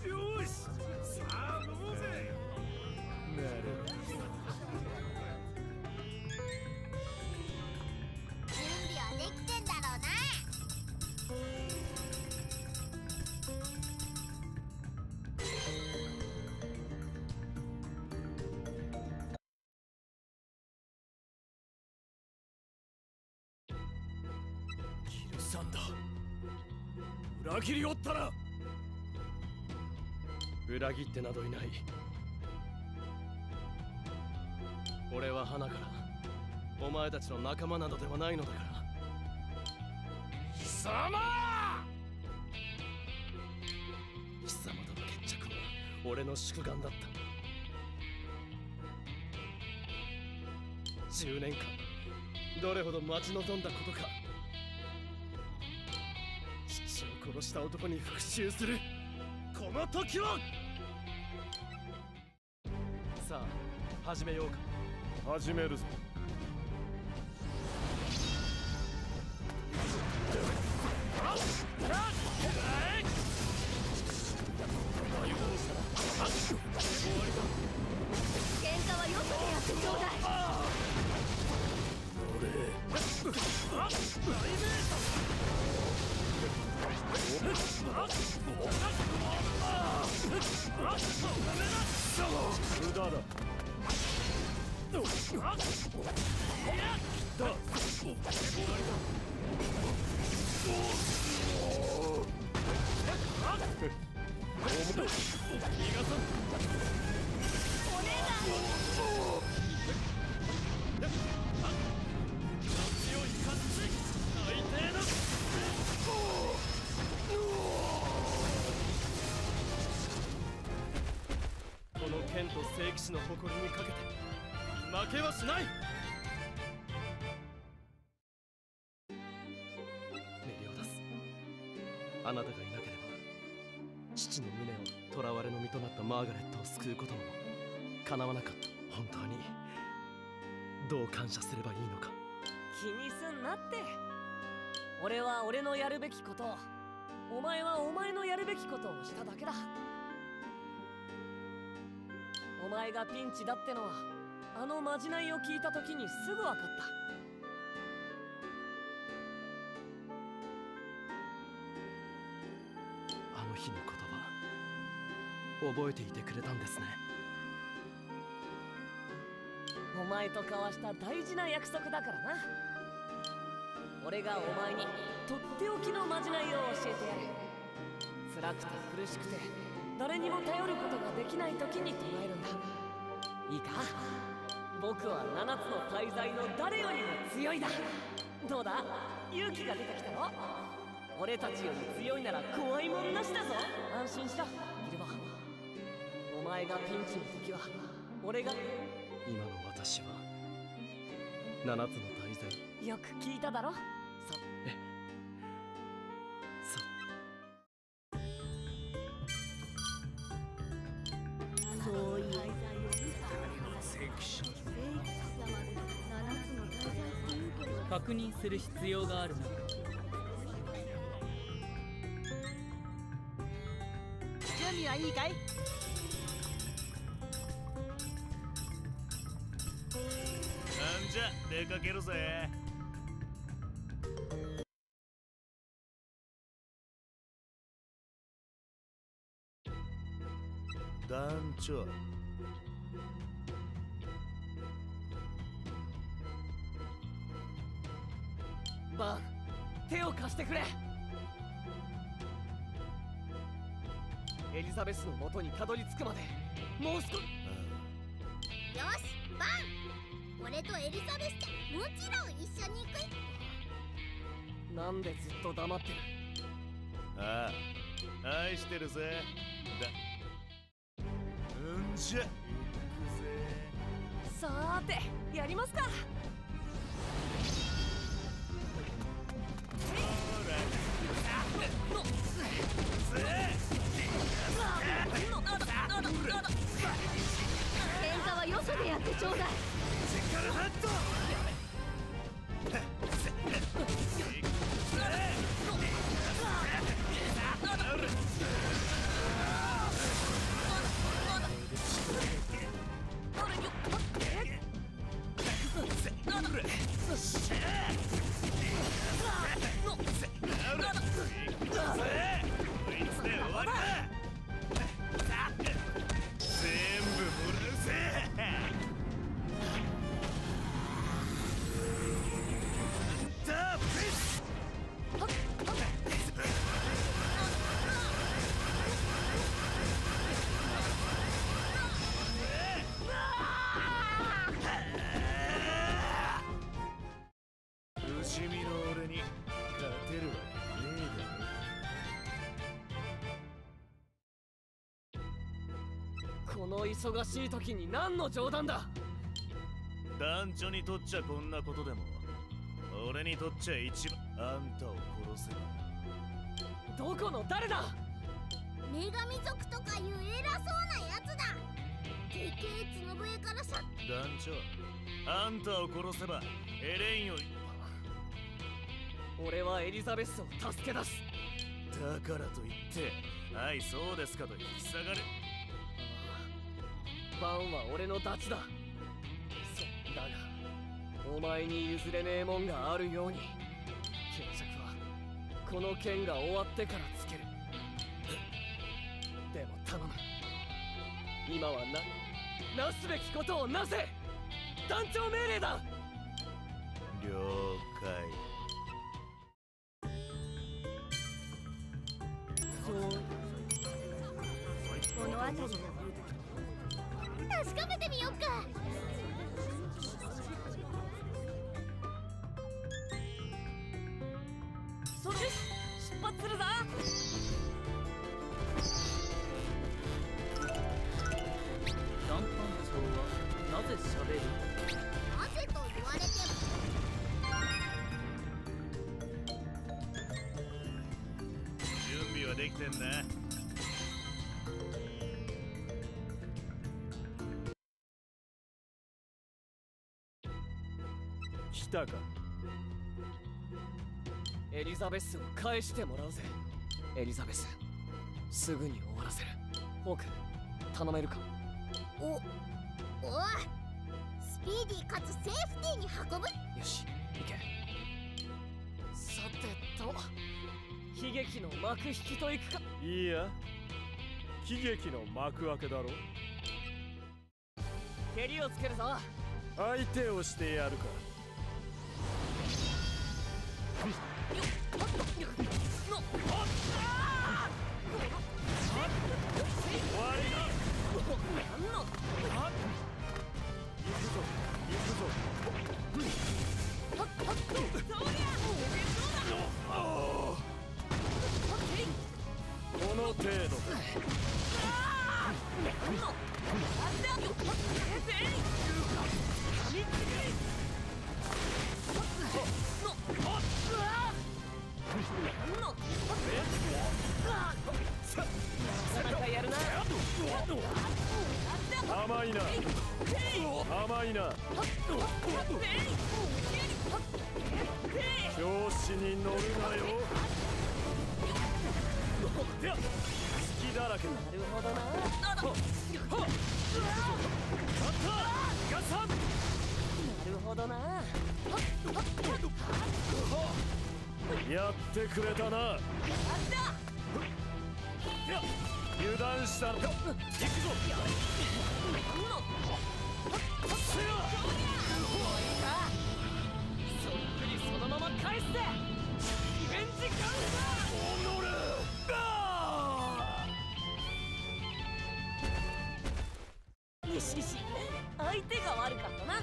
よし、さあ飲もうぜ。なるほど。準備はできてんだろうな。裏切りおったら。裏切ってなどいない。俺は花からお前たちの仲間などではないのだから。貴様、貴様との決着は俺の宿願だった。10年間どれほど待ち望んだことか。殺した男に復讐するこの時は。さあ、始めようか。始めるぞ。喧嘩はよくやってちょうだい。お願い。聖騎士の誇りにかけて負けはしない。メリオダス、あなたがいなければ父の胸をとらわれの身となったマーガレットを救うことも叶わなかった。本当にどう感謝すればいいのか。気にすんなって。俺は俺のやるべきことを、お前はお前のやるべきことをしただけだ。お前がピンチだってのはあのまじないを聞いた時にすぐ分かった。あの日の言葉覚えていてくれたんですね。お前と交わした大事な約束だからな。俺がお前にとっておきのまじないを教えてやる。辛くて苦しくて誰にも頼ることができない時に唱えるんだ。いいか、僕は7つの大罪の誰よりも強いだ。どうだ、勇気が出てきたろ。俺たちより強いなら怖いもんなしだぞ。安心しろギルボ。お前がピンチの時は俺が。今の私は7つの大罪、よく聞いただろ。確認する必要があるな。準備はいいかい？なんじゃ出かけるぜ。団長、バン、手を貸してくれ。エリザベスの元にたどり着くまでもう少し。よしバン、俺とエリザベスでもちろん一緒に行く。なんでずっと黙ってる。ああ愛してるぜ。だうんじゃ行くぜ。さーてやりますか。忙しい時に何の冗談だ。団長にとっちゃこんなことでも、俺にとっちゃ一番。あんたを殺せ。どこの誰だ。女神族とかいう偉そうなやつだ。でけえ角笛からさ。団長、あんたを殺せばエレインを。俺はエリザベスを助け出す。だからといってはいそうですかと引き下がる。バンは俺のダチだ。そだがお前に譲れねえもんがあるように、決着はこの剣が終わってからつける。でも頼む、今はなすべきことをなせ。団長命令だ。了解。確かめてみよっか。それ、出発するぞ。ダンパンぜ喋る？なぜと言われても。準備はできてんな。来たか。エリザベスを返してもらうぜ。エリザベス、すぐに終わらせる。ホーク、頼めるか？おスピーディーかつセーフティーに運ぶ。よし、行け。さてと、悲劇の幕引きと行くか。いや、喜劇の幕開けだろ。蹴りをつけるぞ。相手をしてやるか。やってくれたな。油断したら行くぞ。そっくりそのまま返して。リベンジカウンター。よしよし、相手が悪かったな。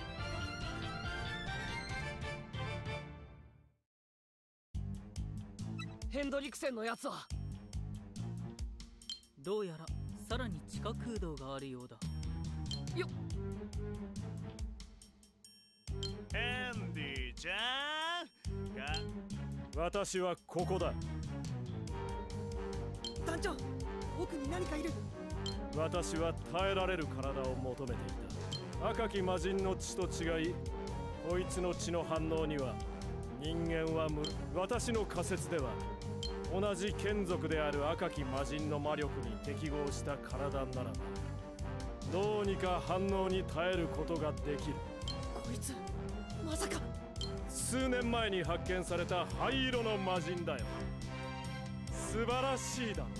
ヘンドリクセンのやつはどうやらさらに地下空洞があるようだ。よっ、ヘンディちゃんが。私はここだ。団長、奥に何かいる。私は耐えられる体を求めていた。赤き魔人の血と違い、こいつの血の反応には人間は無。私の仮説では、同じ眷属である赤き魔人の魔力に適合した体ならば、どうにか反応に耐えることができる。こいつ、まさか。数年前に発見された灰色の魔人だよ。素晴らしいだろ。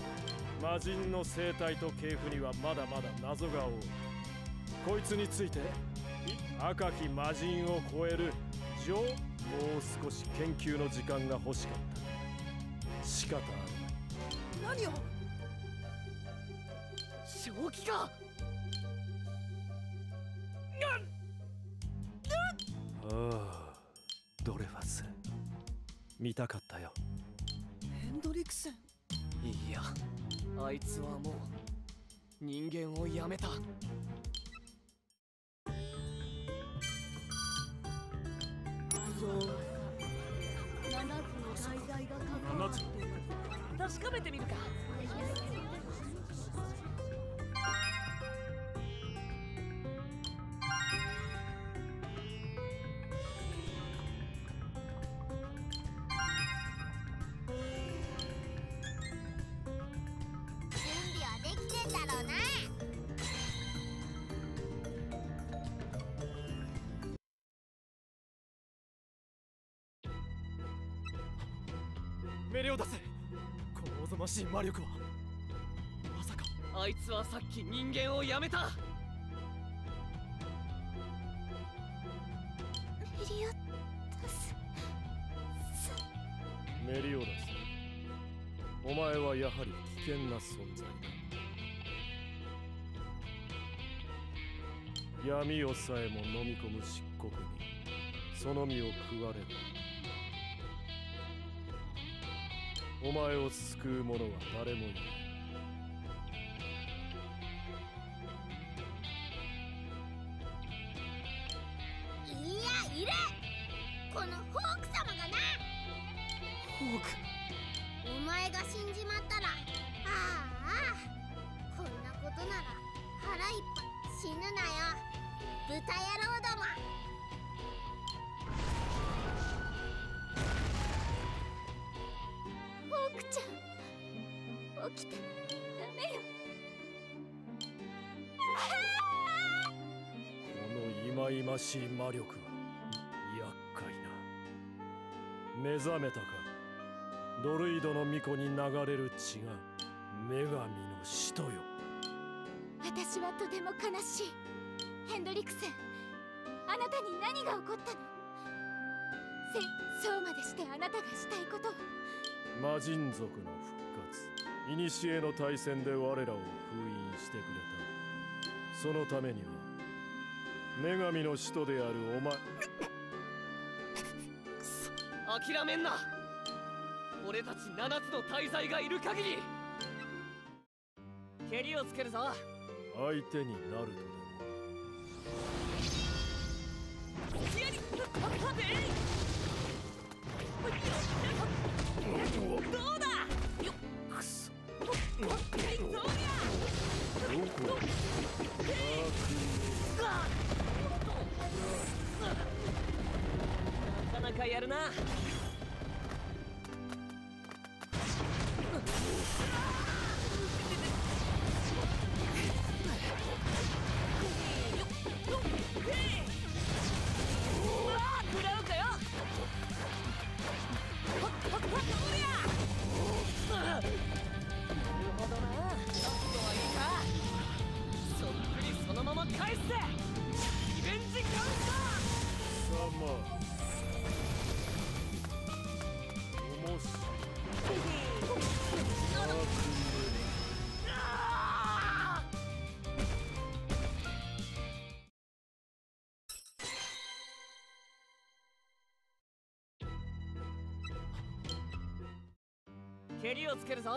魔人の生態と系譜にはまだまだ謎が多い。こいつについて、赤き魔人を超える情報、もう少し研究の時間が欲しかった。仕方あるまい。何を。正気か。ああ、ドレファス。見たかったよ。ヘンドリクセン。いや、あいつはもう人間をやめた。確かめてみるか。魔力はまさか。あいつはさっき人間をやめた。メリオダス、お前はやはり危険な存在だ。闇をさえも飲み込む漆黒に、その身を食われる。お前を救う者は誰もいない。いる。このホーク様がな。ホーク、お前が死んじまったら、ああ、こんなことなら腹いっぱい死ぬなよ、豚野郎ども。ホークちゃん、起きて、ダメよ。このいまいましい魔力は厄介な。目覚めたか、ドルイドの巫女に流れる血が女神の使徒よ。私はとても悲しい。ヘンドリクセン、あなたに何が起こったの？そうまでしてあなたがしたいことは。魔人族の復活、古の大戦で我らを封印してくれた。そのためには女神の使徒であるお前。くそ、諦めんな。俺たち七つの大罪がいる限り蹴りをつけるぞ。相手になるとでも。どうだ。よっ、くそ。はい、どうや。どこ。なかなかやるな。食らうかよ。なるほどな。ラストはいいか。そっくりそのまま返す。リベンジカウンター。貴様。おもし。蹴りをつけるぞ。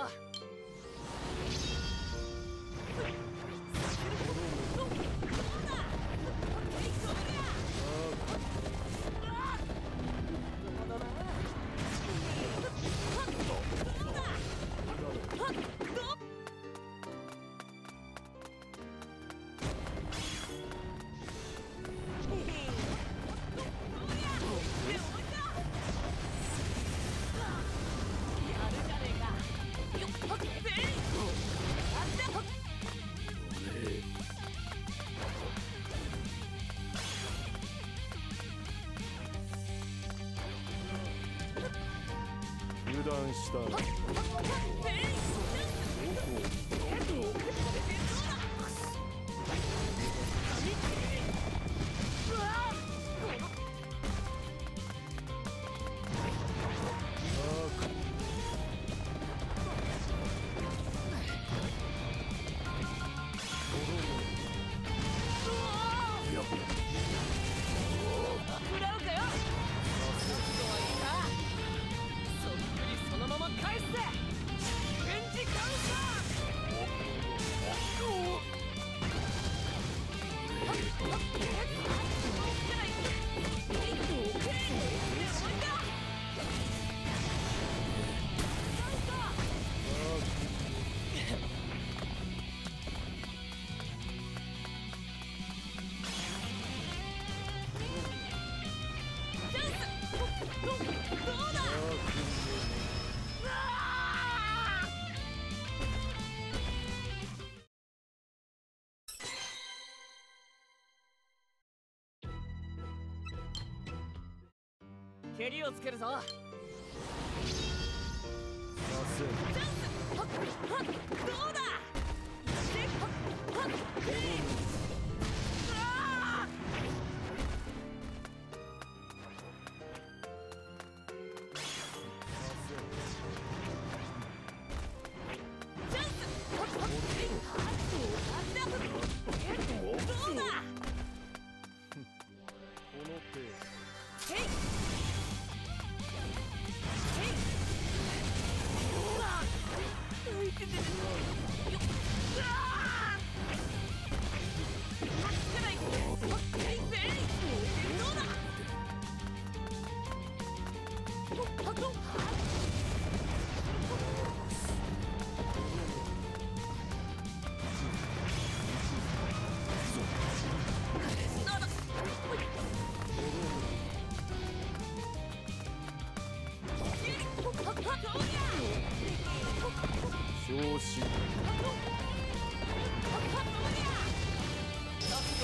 蹴りをつけるぞ。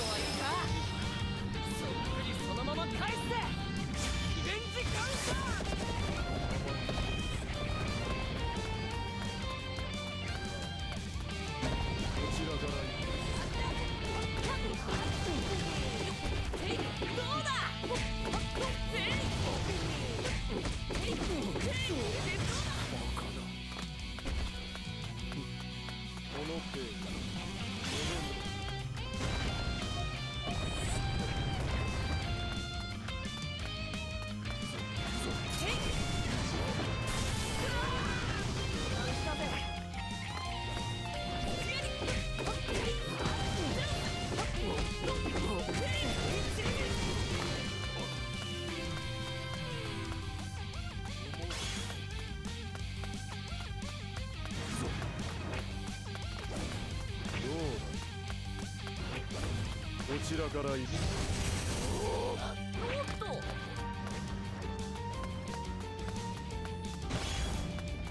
とはいかそっくりそのまま返してリベンジカウンター。こちらからどうだこのページ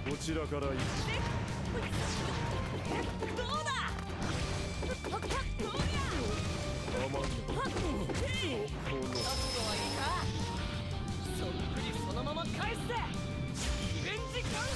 こちらから行く。こちらから行く。どうだ。どうや。あまん。そっくりそのまま返して。リベンジカウンター。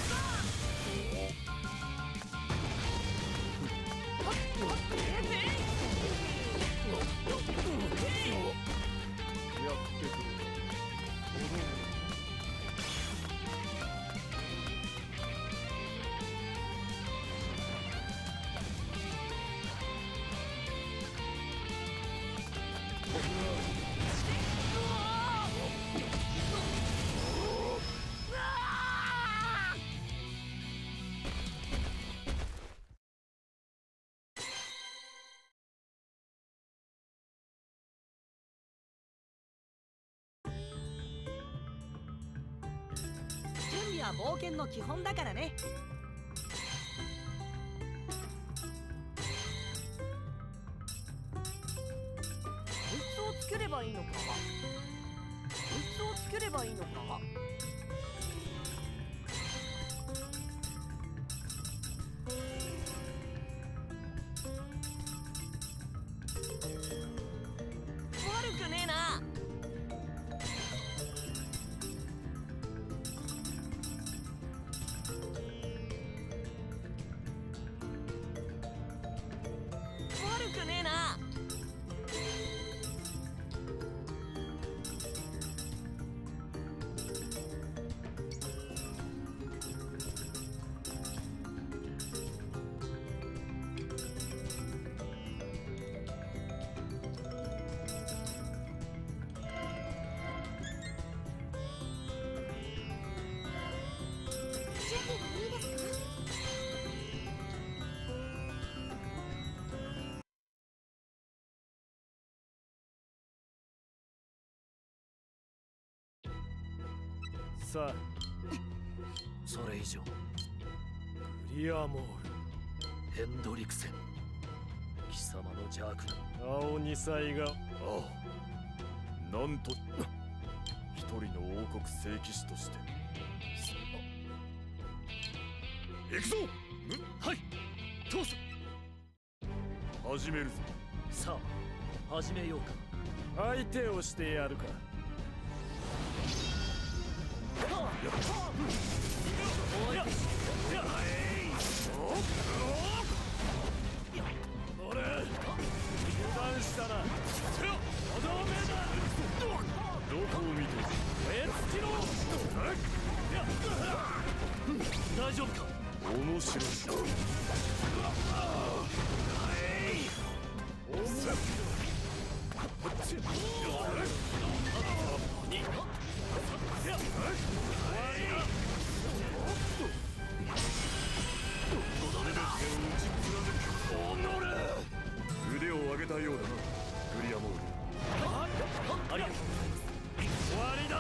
冒険の基本だからね。こいつをつければいいのか。こいつをつければいいのか。悪くねえな。さあそれ以上。クリアモールヘンドリクセン、貴様の邪悪な青二歳が、ああ、なんと一人の王国聖騎士として行くぞ。はい、通す。始めるぞ。さあ始めようか。相手をしてやるか。おい、大丈夫か。面白い。腕を上げたようだな、グリアモール。ありがとう終わりだ。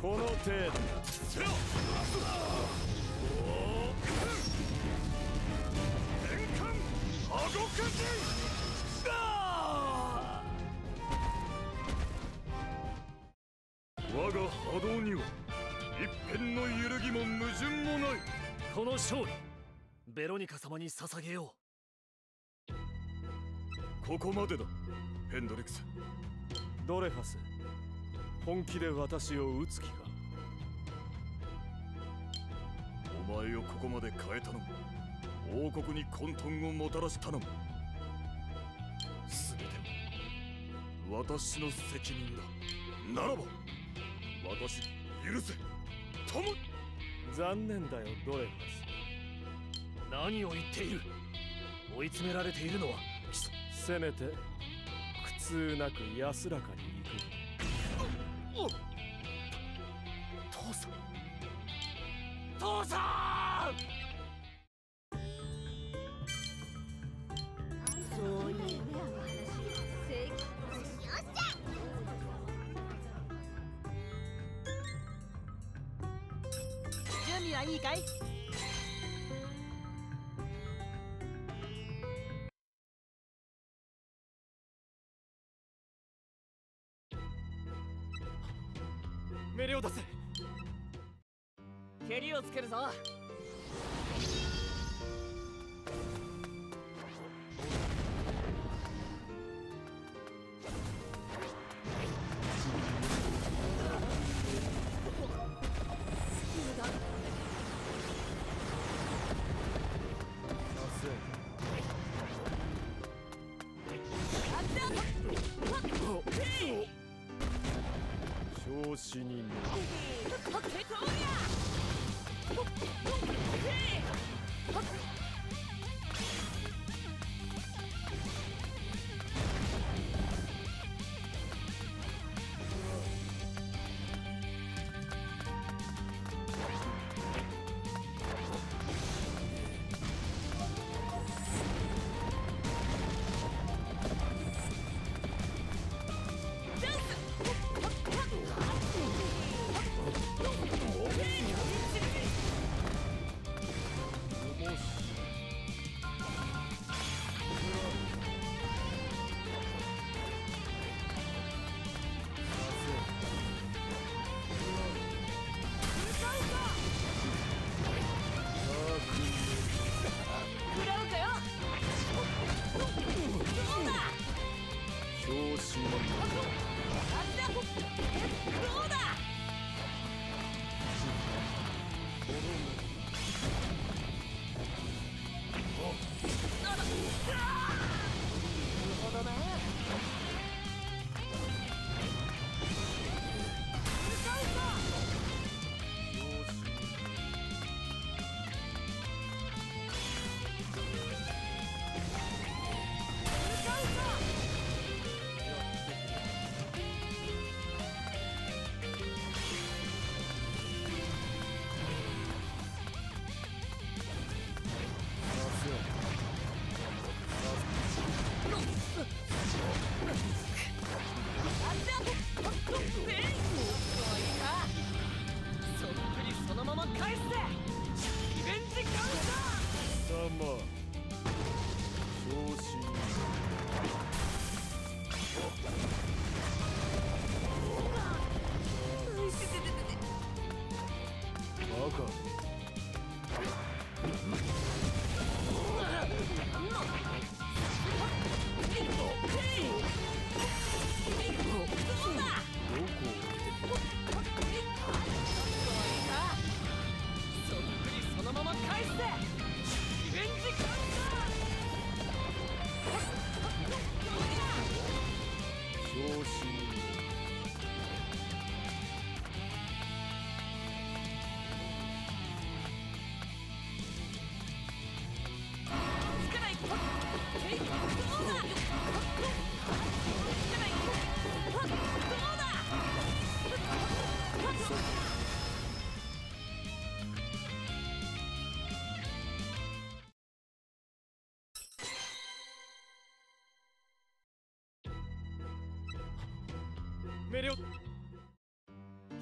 この程度。転換あごくじだ。我が波動には一辺の揺るぎも矛盾もない。この勝利ベロニカ様に捧げよう。ここまでだ、ヘンドリクス。ドレファス、本気で私を撃つ気か。お前をここまで変えたのも、王国に混沌をもたらしたのも、すべて私の責任だ。ならば私許せ。とも。残念だよ、ドレファス。何を言っている。追い詰められているのはせめて苦痛なく安らかに行く。父さん、父さん。そういう話をよっしゃ。準備はいいかい。メリオダス、蹴りをつけるぞ。調子に乗る。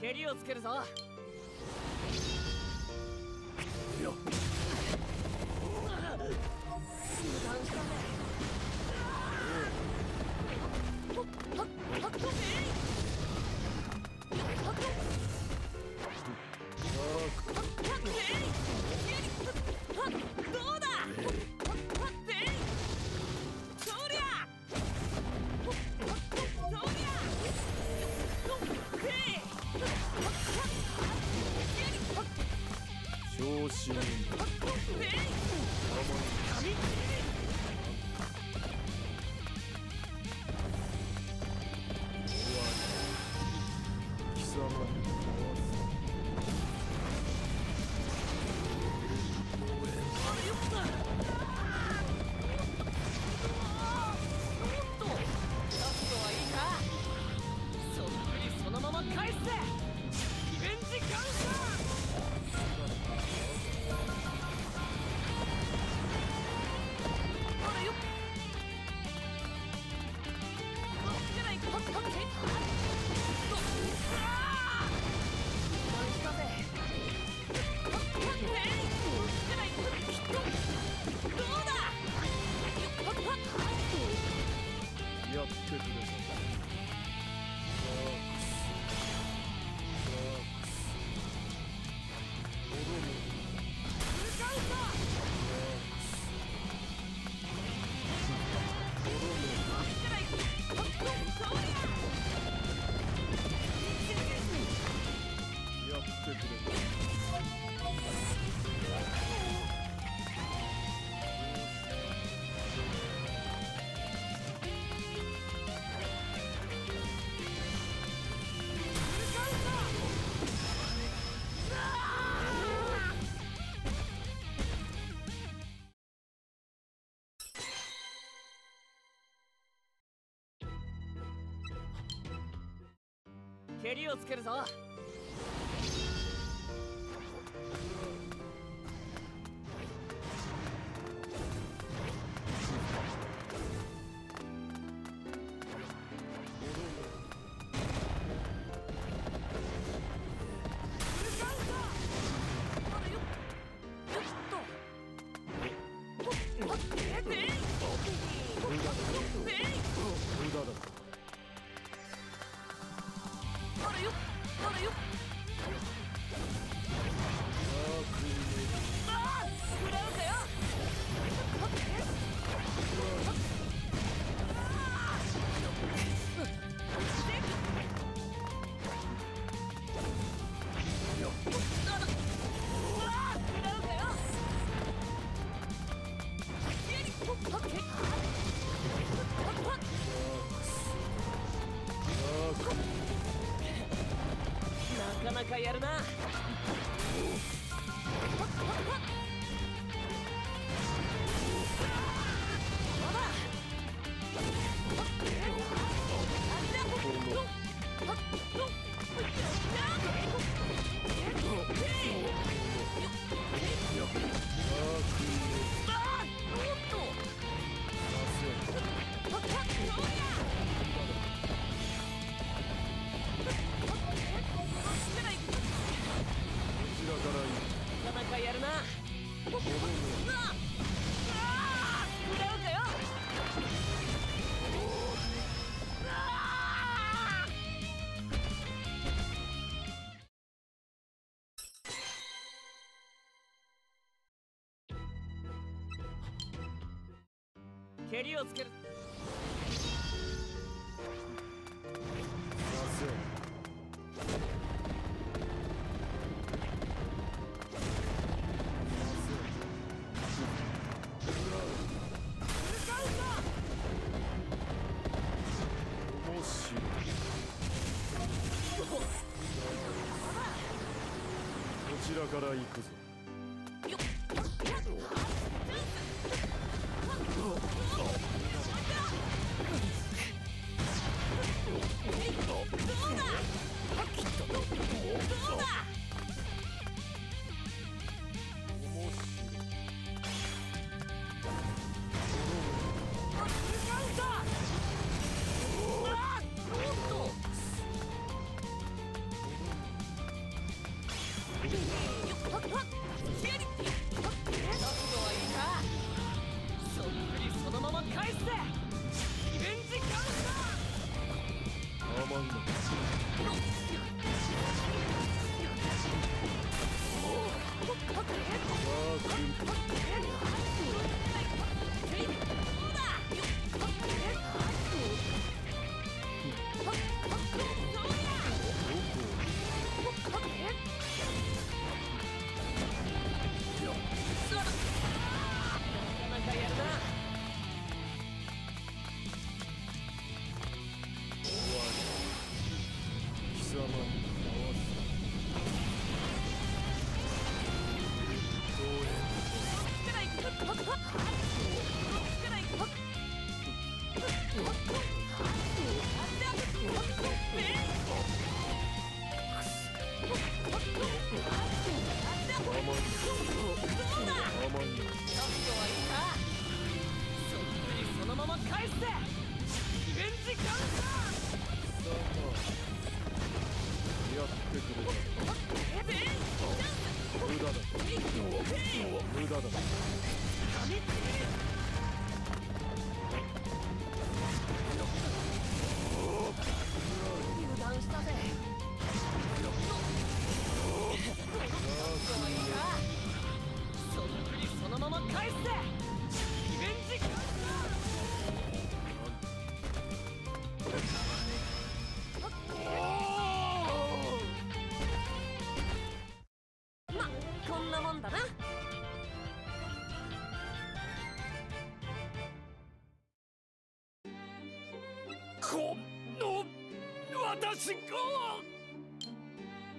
蹴りをつけるぞ。どうだ。エリをつけるぞ。なかなかやるな。なかなかやるな。蹴りをつける。こちらから行くぞ。この私が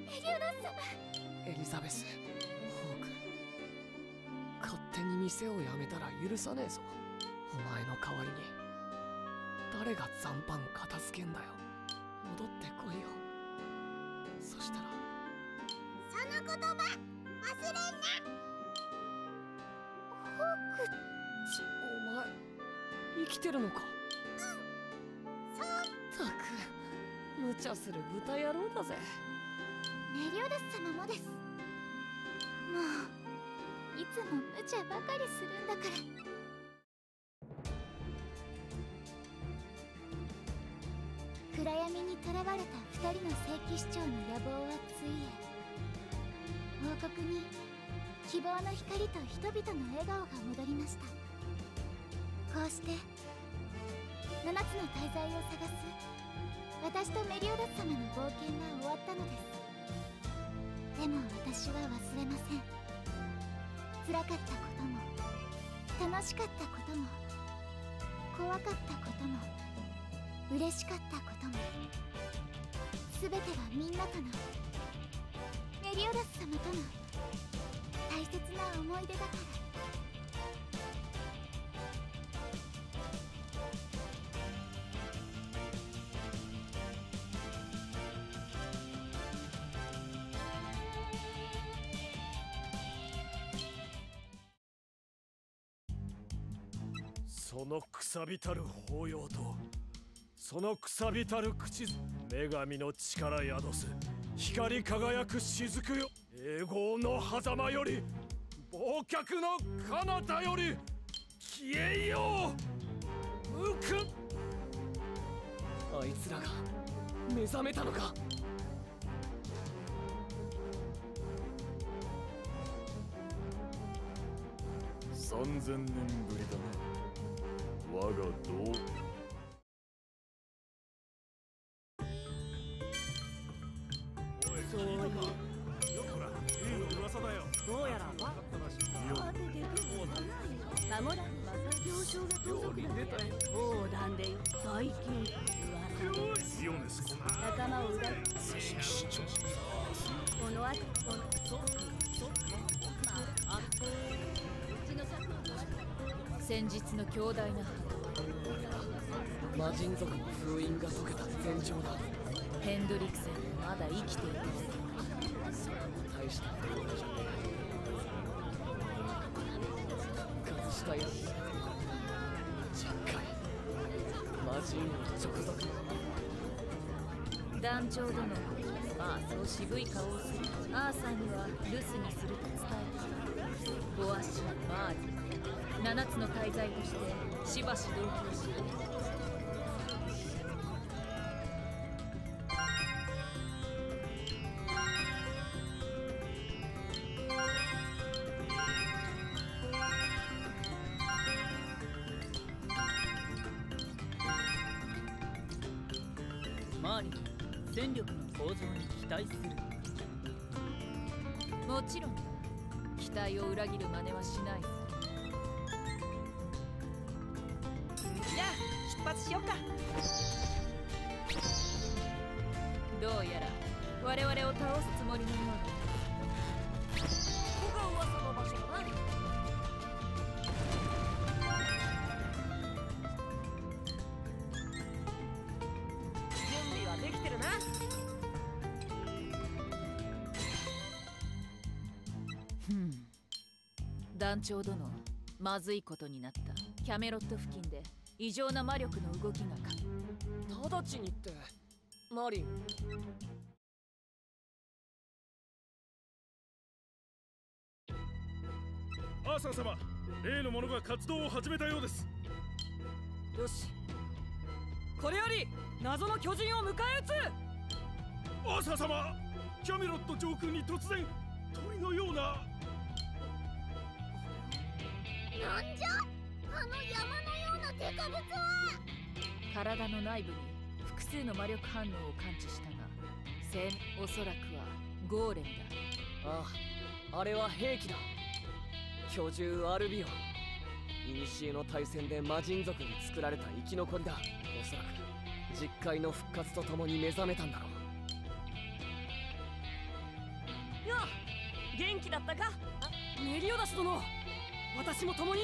メリオダス様、エリザベス、ホーク、勝手に店を辞めたら許さねえぞ。お前の代わりに誰が残飯片付けんだよ。戻ってこいよ。そしたらその言葉忘れんな。ホークち、お前生きてるのか。うん、そう。ったく無茶する豚野郎だぜ。メリオダス様もです。もういつも無茶ばかりするんだから。暗闇にとらわれた2人の聖騎士長の野望はついえ、王国に希望の光と人々の笑顔が戻りました。こうして7つの大罪を探す私とメリオダス様の冒険は終わったのです。でも私は忘れません。辛かったことも楽しかったことも怖かったことも嬉しかったことも、すべてはみんなとの、メリオダス様との大切な思い出だから。そのくさびたる抱擁とそのくさびたる口ず、女神の力宿す光り輝く雫よ、永劫の狭間より、忘却の彼方より消えよう。うくあいつらが目覚めたのか。3000年ぶりだね、我が同胞。どうやら先日の強大な魔人族の封印が解けた前兆だ。ヘンドリクセンはまだ生きている。それも大したことじゃない。したやつ魔人直属団長殿、まあそう渋い顔をするアーサーには留守にすると伝えた。ボアシーバーディ7つの大罪としてしばし同行し、戦力の向上に期待する。もちろん期待を裏切る真似はしないぞ。じゃあ出発しようか。どうやら我々を倒すつもりのようだ。ここが噂の場所だな。団長殿、まずいことになった。キャメロット付近で異常な魔力の動きがか。直ちにってマリン。アーサー様、例の者が活動を始めたようです。よし、これより謎の巨人を迎え撃つ。アーサー様、キャメロット上空に突然鳥のような。なんじゃあの山のようなデカブツは。体の内部に複数の魔力反応を感知したが、おそらくはゴーレムだ。ああ、あれは兵器だ。巨獣アルビオン、古の大戦で魔人族に作られた生き残りだ。おそらく実界の復活とともに目覚めたんだろう。よっ、元気だったかメリオダス殿。私も共に。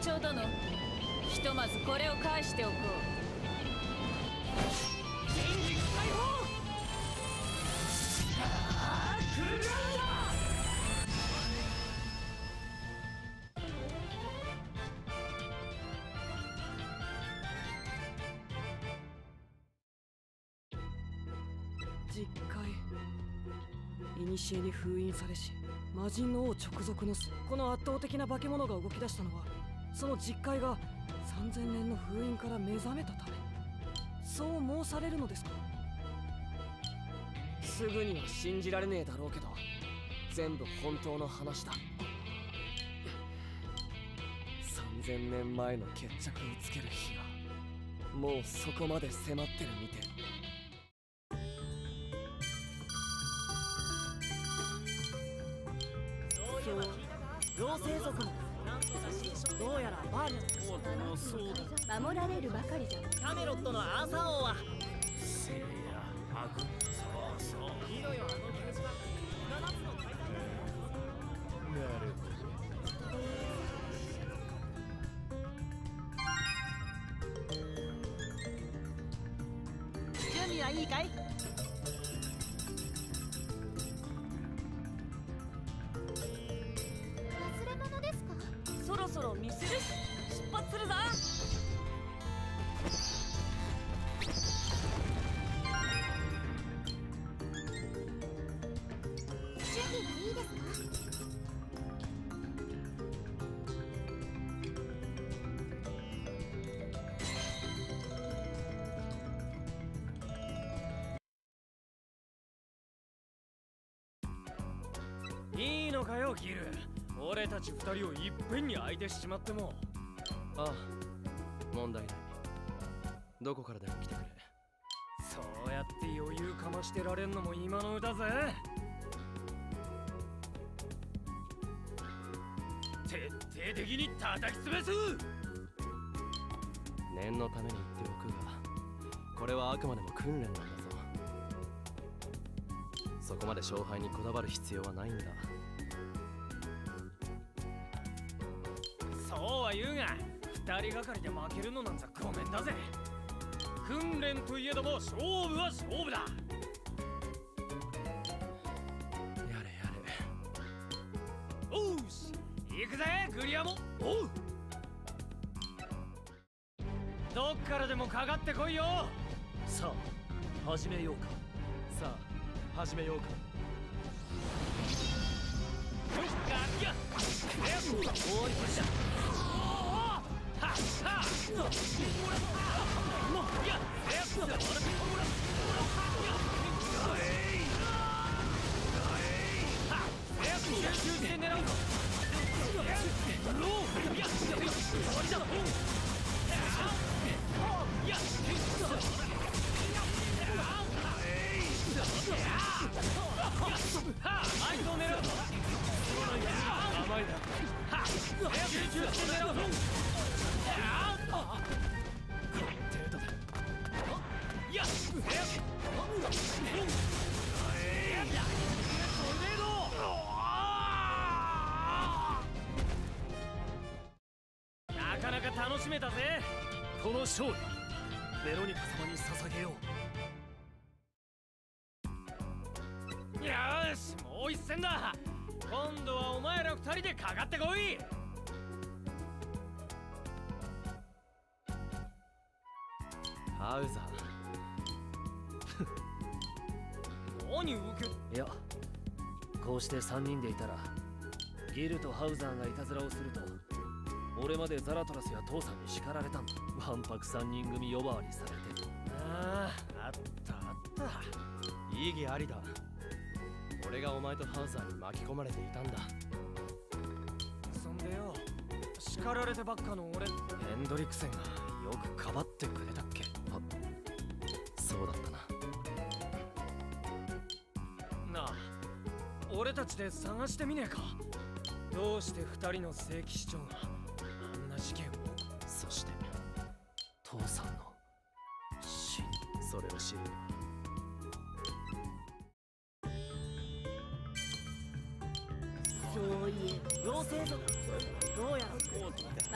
長殿、ひとまずこれを返しておこう。 実戒、古に封印されし魔人の王直属のこの圧倒的な化け物が動き出したのは、その実戒が3000年の封印から目覚めたため、そう申されるのですか。すぐには信じられねえだろうけど、全部本当の話だ。3000年前の決着をつける日がもうそこまで迫ってるみてえ。 どうやらバール守られるばかりじゃ。キャメロットのアーサー王はせいやハグ、そうそう見ろよ、あのゲージは7つの階段だ。なるほど。準備はいいかい。 見せるし出発するぞ。準備はいいですか。いいのかよギル。 俺たち2人をいっぺんに相手しちまっても。ああ、問題ない。どこからでも来てくれ。そうやって余裕かましてられんのも今のうだぜ。徹底的に叩き潰す。念のために言っておくが、これはあくまでも訓練なんだぞ。そこまで勝敗にこだわる必要はないんだ。 そうは言うが、2人がかりで負けるのなんざごめんだぜ。訓練といえども勝負は勝負だ。やれやれ。おうし、行くぜグリアモ。おう。どっからでもかかってこいよ。さあ始めようか。さあ始めようか。 なかなか楽しめたぜこの勝利。ベロニカ様に捧げよう。よしもう一戦だ。 今度はお前ら2人でかかってこい。ハウザー何受け。いや、こうして3人でいたらギルとハウザーがいたずらをすると、俺までザラトラスや父さんに叱られたんだ。わんぱく3人組呼ばわりされてる。ああ、あったあった。意義ありだ。 俺がお前とハウザーに巻き込まれていたんだ。そんでよ、叱られてばっかの俺、ヘンドリックセンがよくかばってくれたっけ。あ、そうだったな。なあ、俺たちで探してみねえか。どうして2人の正規市長があんな事件を。そして父さんの死。それを知る。 そういえば、どうやら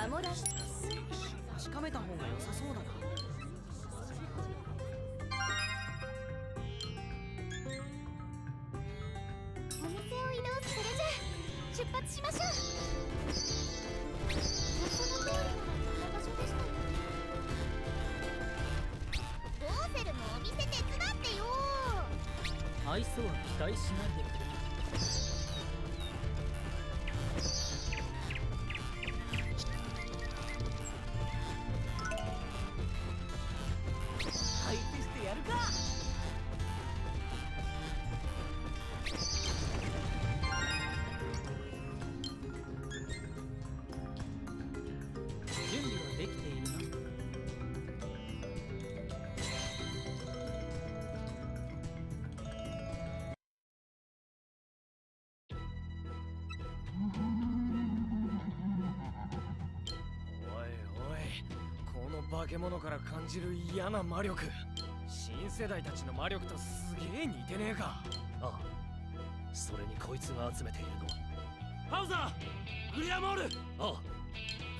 守らし確かめた方が良さそうだな。お店を移動するじゃ、出発しましょう。元の通りならこの場所でしたよ。ドーセルもお店手伝ってよ。愛想は期待しないでくれ。化け物から感じる嫌な魔力、新世代たちの魔力とすげえ似てねえか。ああ、それにこいつが集めているのハウザー、グリアモール。あ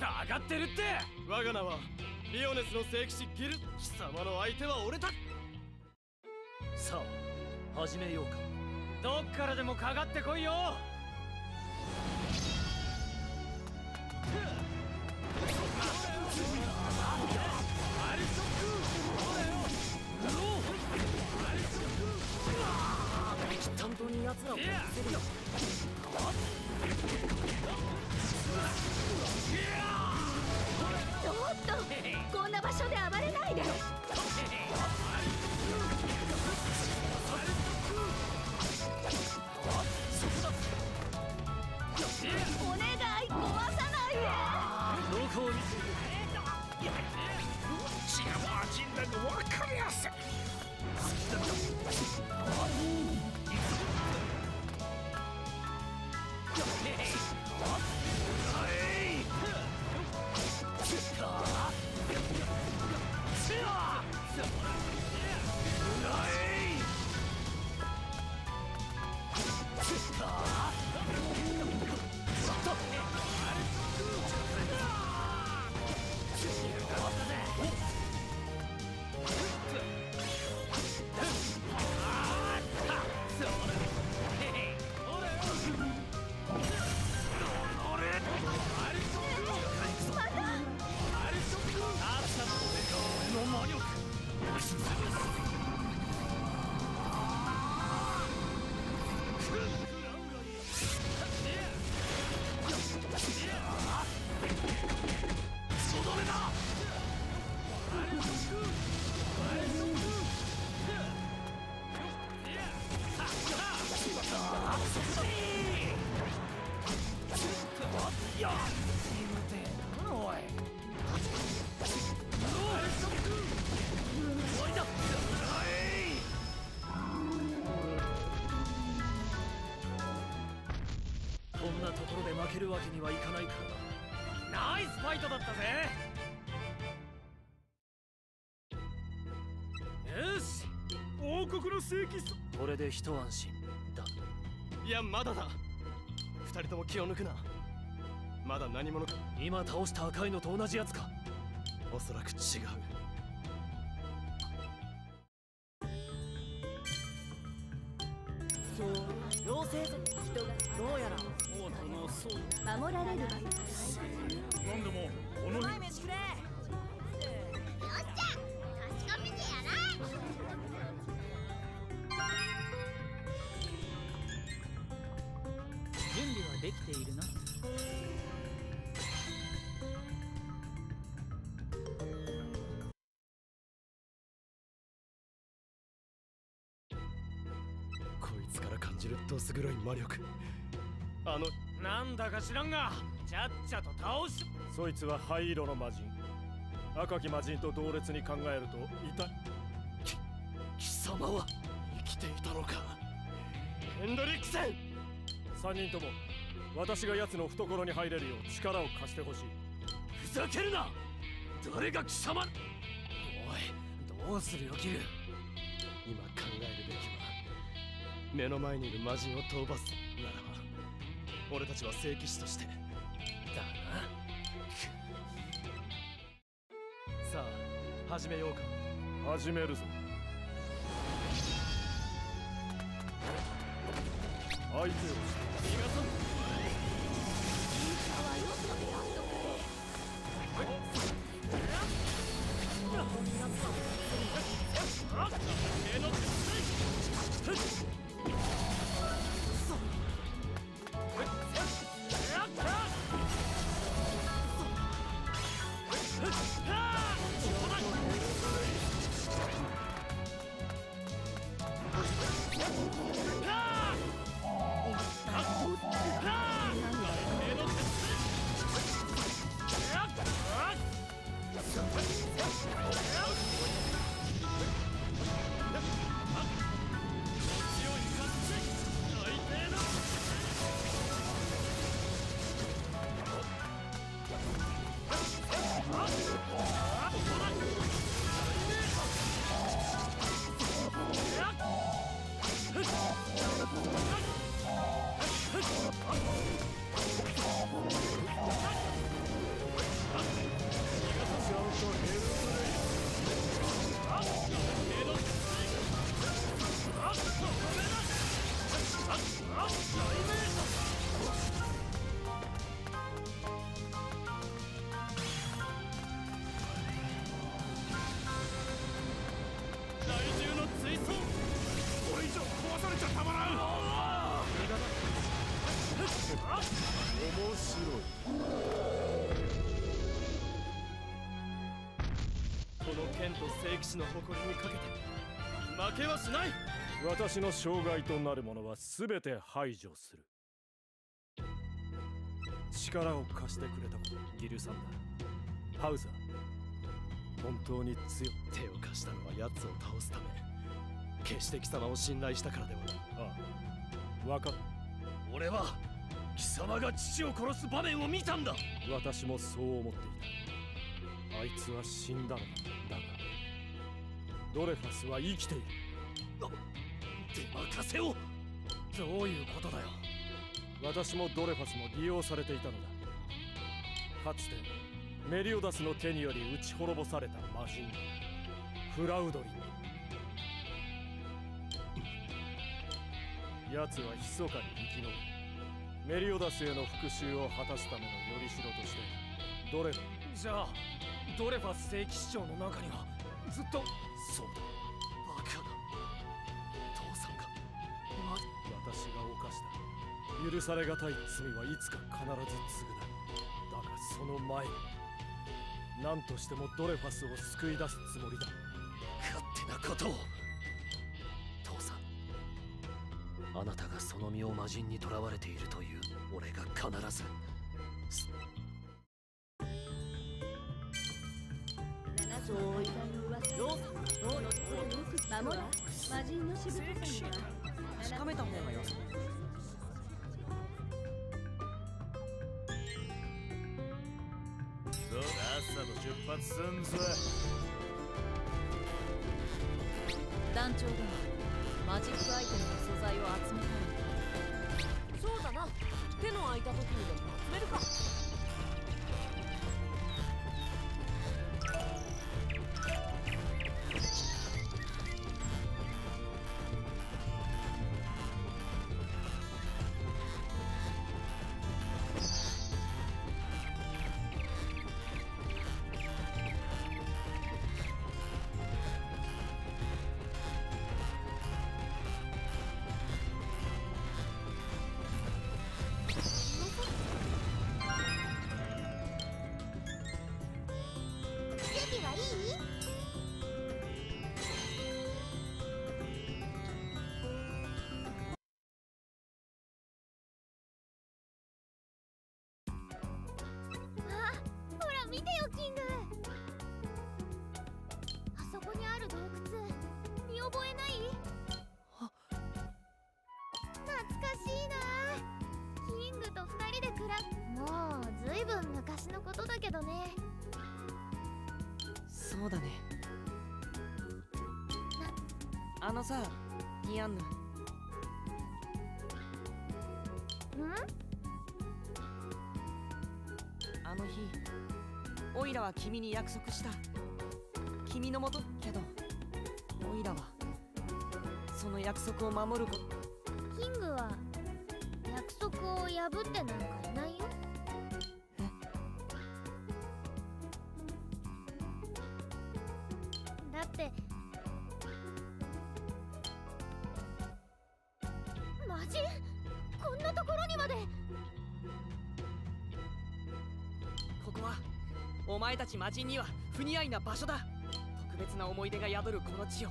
あ、上がってるって。我が名はリオネスの聖騎士ギル。貴様の相手は俺だ。さあ始めようか。どっからでもかかってこいよ。本当に奴らを見せるよ。ちょっとこんな場所で暴れないで。お願い、壊さないで。どこを見せる。血が混じんだの分かりやすい。これで一安心だ。いや、まだだ。二人とも気を抜くな。まだ何者か。今倒した赤いのと同じやつか。おそらく違う。妖精族、人がどうやら守られるわ。何でもこの前飯くれ。よっしゃ、確かめてやらん。準備はできているな。こいつから感じるどす黒い魔力。なんだか知らんがちゃっちゃと倒し。そいつは灰色の魔人。赤き魔人と同列に考えると痛い。貴様は生きていたのか、ヘンドリックセン。3人とも私が奴の懐に入れるよう力を貸してほしい。ふざけるな。誰が貴様。おい、どうするよキル。今考えるべきは目の前にいる魔人を討伐ならば、俺たちは聖騎士としてだな。始めようか。始めるぞ。相手をしての誇りにかけて負けはしない。私の障害となるものは全て排除する。力を貸してくれたギルサンダー、ハウザー、本当に強い。手を貸したのは奴を倒すため、決して貴様を信頼したからではない。ああ、わかる。俺は貴様が父を殺す場面を見たんだ。私もそう思っていた。あいつは死んだのだが、ドレファスは生きている。手任せを。どういうことだよ。私もドレファスも利用されていたのだ。かつてメリオダスの手により打ち滅ぼされた魔人フラウドリン。奴は密かに生き延び、メリオダスへの復讐を果たすためのよりしろとしてドレファス。じゃあドレファス聖騎士長の中にはずっと。そうだ、バカだ。父さんが、私が犯した許されがたい罪はいつか必ず償う。だがその前に何としてもドレファスを救い出すつもりだ。勝手なことを。父さん、あなたがその身を魔人に囚われているという俺が必ず。そういったのは王の守る魔人のしぶとさには確めた方がよさそうです。どうだ、さっさと出発すんぞ。団長がマジックアイテムの素材を集めたい。そうだな、手の空いた時にでも集めるか。さあ、ディアンヌ。あの日、オイラは君に約束した。君のもとけど、オイラはその約束を守ること。キングは約束を破ってなんかいないよ。えっ、だってマジこんなところにまで。ここはお前たち魔人には不似合いな場所だ。特別な思い出が宿るこの地を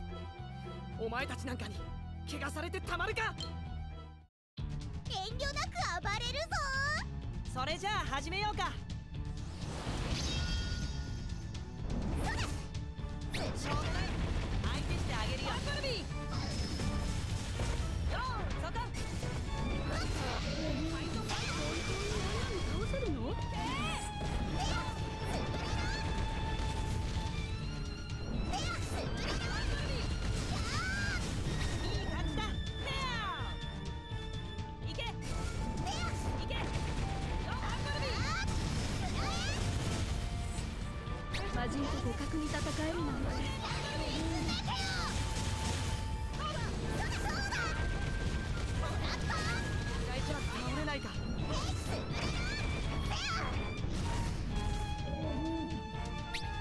お前たちなんかに汚されてたまるか。遠慮なく暴れるぞ。それじゃあ始めようか。そうだ、しょうがない、相手してあげるよ。バトルビードーン、そこファイトファイト。本当に何を倒せるの？魔人と互角に戦えるなんて。大ちゃん倒れないか。はて、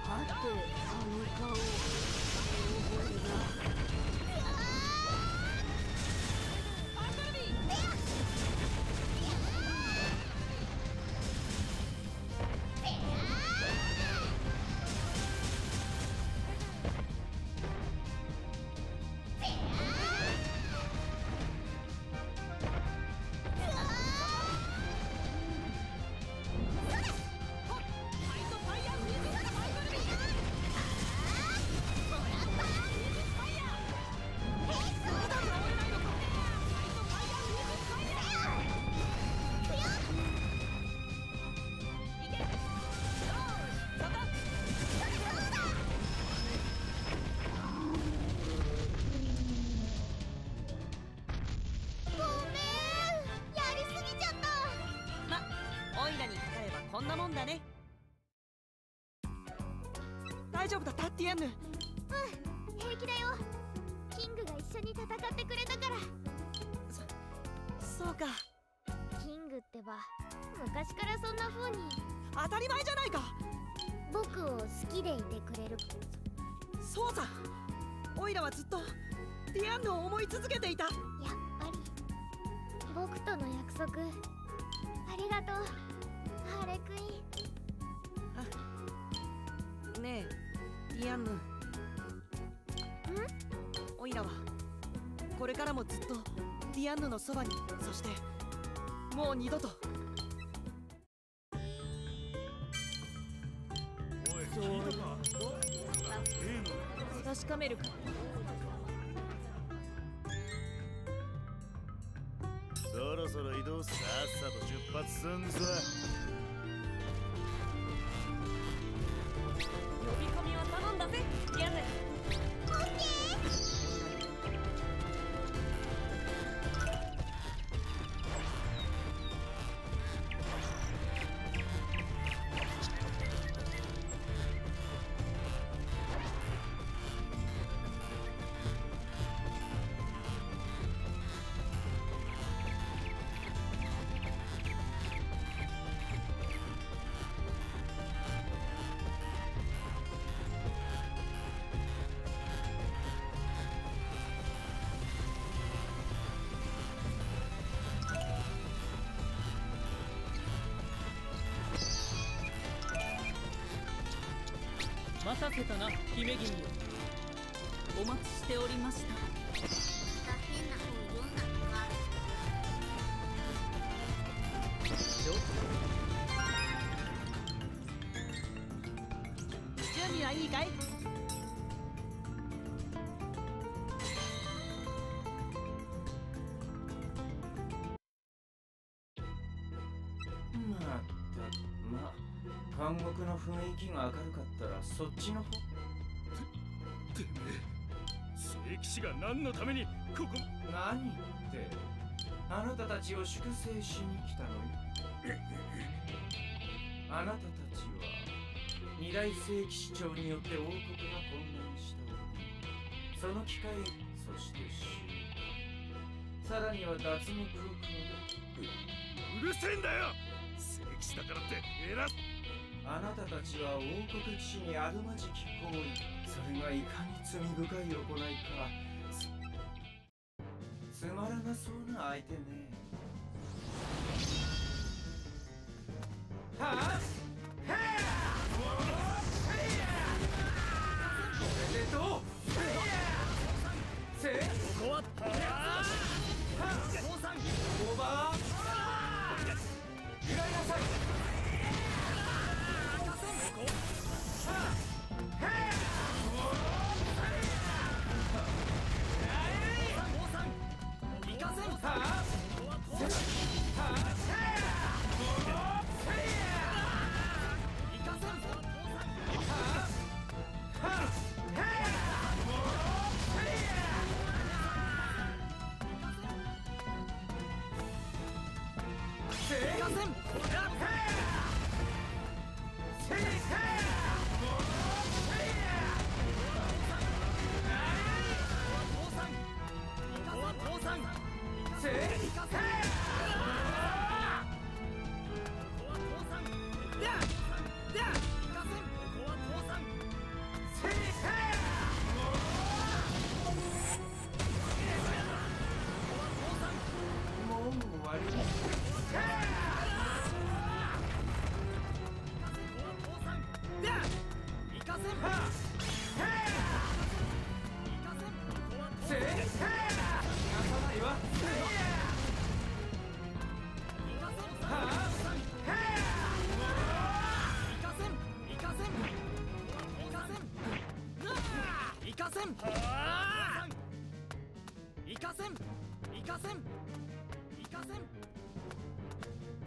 あの顔覚えるな。大丈夫だ、タッティエンヌ。うん、平気だよ。キングが一緒に戦ってくれたから。そうか。キングってば昔からそんな風に。当たり前じゃないか。僕を好きでいてくれる。そうさ、オイラはずっとディアンヌを思い続けていた。やっぱり僕との約束、ありがとうハーレクイーン。ねえ、ディアンヌ。ん？オイラはこれからもずっとディアンヌのそばに、そしてもう二度と。おい、聞いたか？確かめるか。そろそろ移動、さっさと出発すんぞ。待たせたな、姫君よ。お待ちしておりました。変な本読んだのがある。準備はいいかい？まったく、監獄の雰囲気が明るかったらそっちの方。てめえ、聖騎士が何のためにここ。何ってあなたたちを粛清しに来たのよ。あなたたちは二大聖騎士長によって王国が混乱したその機会、そして収穫、さらには脱獄を加え、うるせえんだよ。聖騎士だからって偉っ。あなたたちは王国騎士にあるまじき行為、それがいかに罪深い行いか。つまらなそうな相手ね。はあ、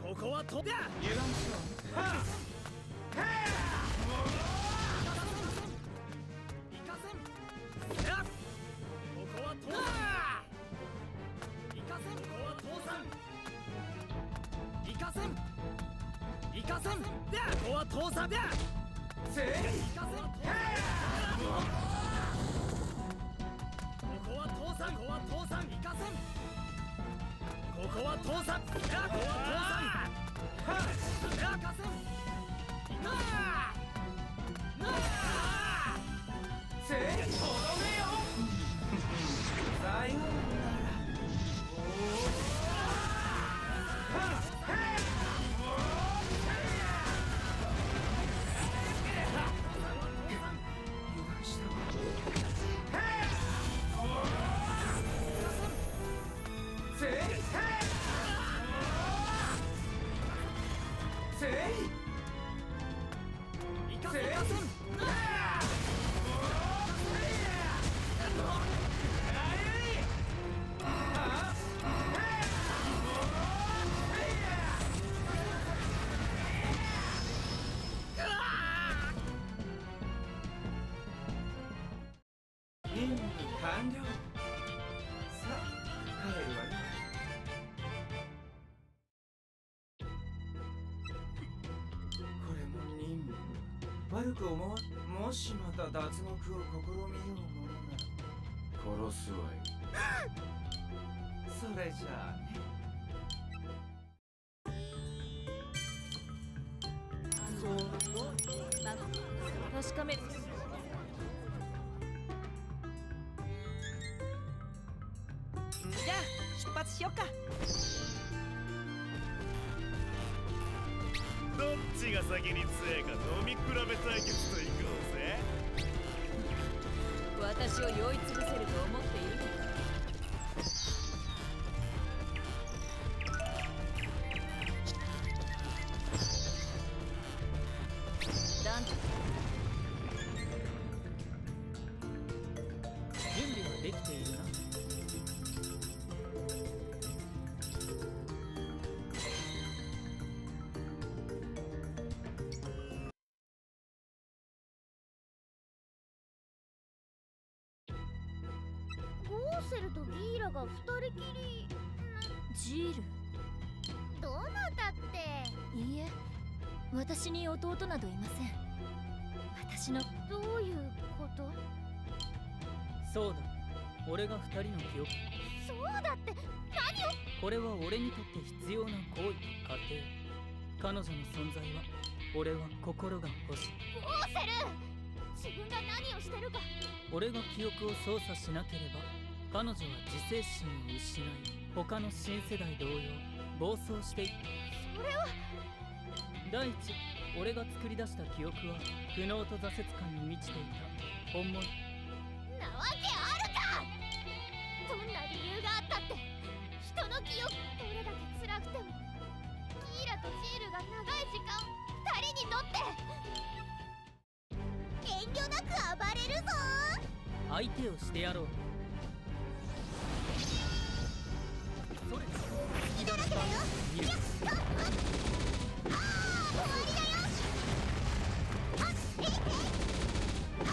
ここはとびゃ油断しろ。はあ、悪く思わもしまた脱獄を試みようものなら殺すわよ。それじゃあね。確かめる。じゃあ出発しようか。どっちが先に強いか飲み比べ対決といこうぜ。私を酔いつぶせると思っているのか。団長、準備はできているな。二人きり。ジール、どなたって。いいえ、私に弟などいません。私のどういうこと？そうだ、俺が2人の記憶。そうだって何を？これは俺にとって必要な行為と過程。彼女の存在は俺は心が欲しい。ゴーセル、自分が何をしてるか。俺が記憶を操作しなければ彼女は自制心を失い、他の新世代同様暴走していった。それは第一、俺が作り出した記憶は苦悩と挫折感に満ちていた本物なわけあるか。どんな理由があったって人の記憶、どれだけ辛くてもキーラとジールが長い時間2人にとって遠慮なく暴れるぞ。相手をしてやろう。それ隙だらけだよ。いや終わりだよ。あっ、えいえい、あ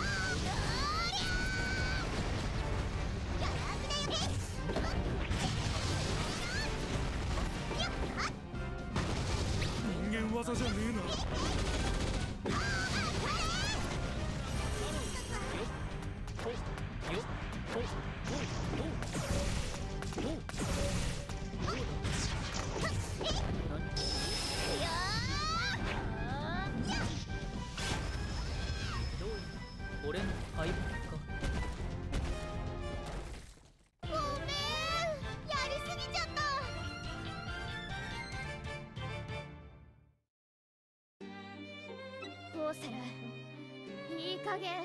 ー、人間技じゃねえな。俺の相棒か。ごめん、やりすぎちゃった。ゴーセル、いい加減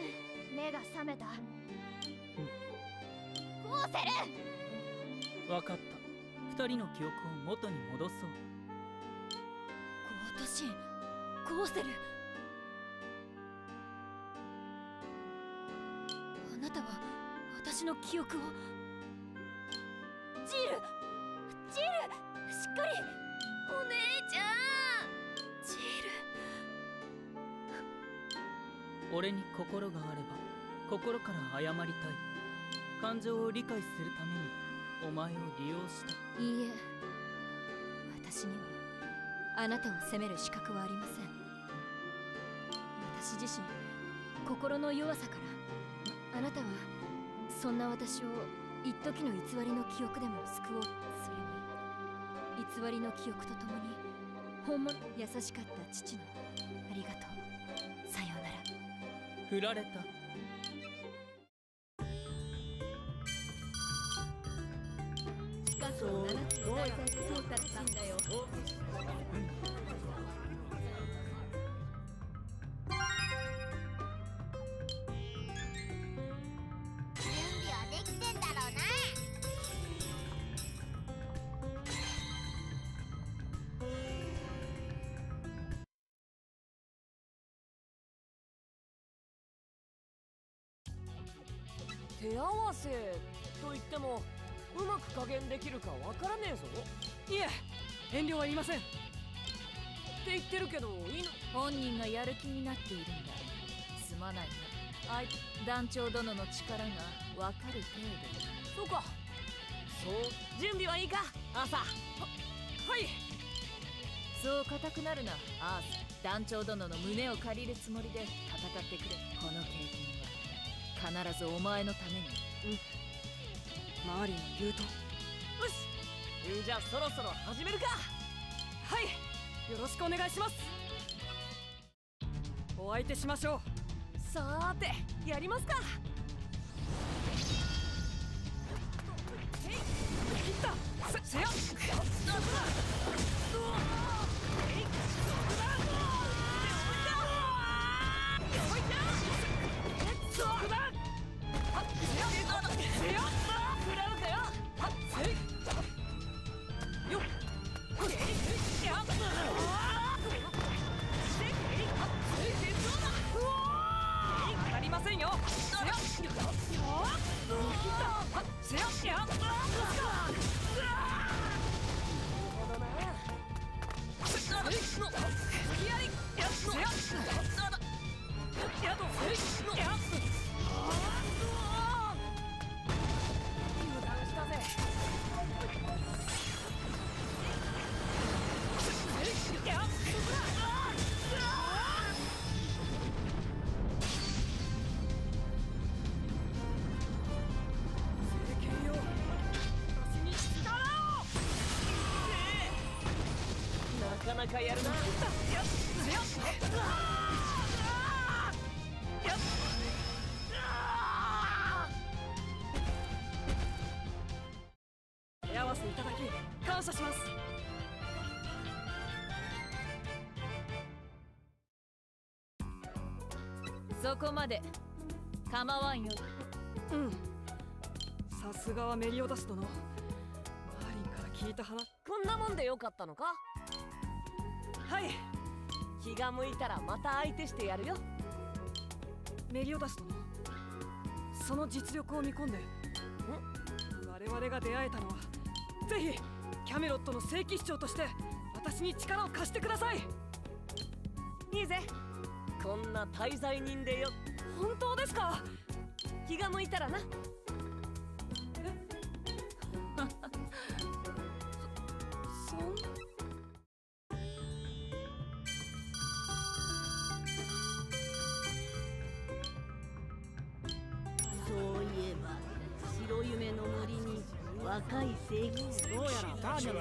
目が覚めた。ゴーセル、分かった。2人の記憶を元に戻そう。ゴートシン、ゴーセル、あなたは私の記憶を。ジール、ジール、しっかり。お姉ちゃん、ジール。俺に心があれば心から謝りたい。感情を理解するためにお前を利用した。いいえ、私にはあなたを責める資格はありません。私自身、心の弱さから、あなたはそんな私を一時の偽りの記憶でも救おう。それに偽りの記憶とともにほんま優しかった父のありがとう、さようなら。振られた。手合わせといってもうまく加減できるかわからねえぞ。いえ、遠慮はいりませんって言ってるけど、いいの？本人がやる気になっているんだ。すまないな、団長殿の力がわかる程度。そうか、そう。準備はいいか、朝。はい。そう固くなるな、アース。団長殿の胸を借りるつもりで戦ってくれ。この経験、必ずお前のために。うん、マーリーの言うと。よし、じゃあそろそろ始めるか。はい、よろしくお願いします。お相手しましょう。さーて、やりますか。いったせやっ、どうだ。回やるな。よっよっよっ、手合わせいただき感謝します。そこまで構わんよ。うん、さすがはメリオダス殿、マリンから聞いた話。こんなもんでよかったのか。はい、気が向いたらまた相手してやるよ。メリオダス殿、その実力を見込んで我々が出会えたのは、ぜひキャメロットの正規市長として私に力を貸してください。いいぜ、こんな滞在人でよ。本当ですか。気が向いたらな。そういえば白夢の森に若い正義どうやらダーメン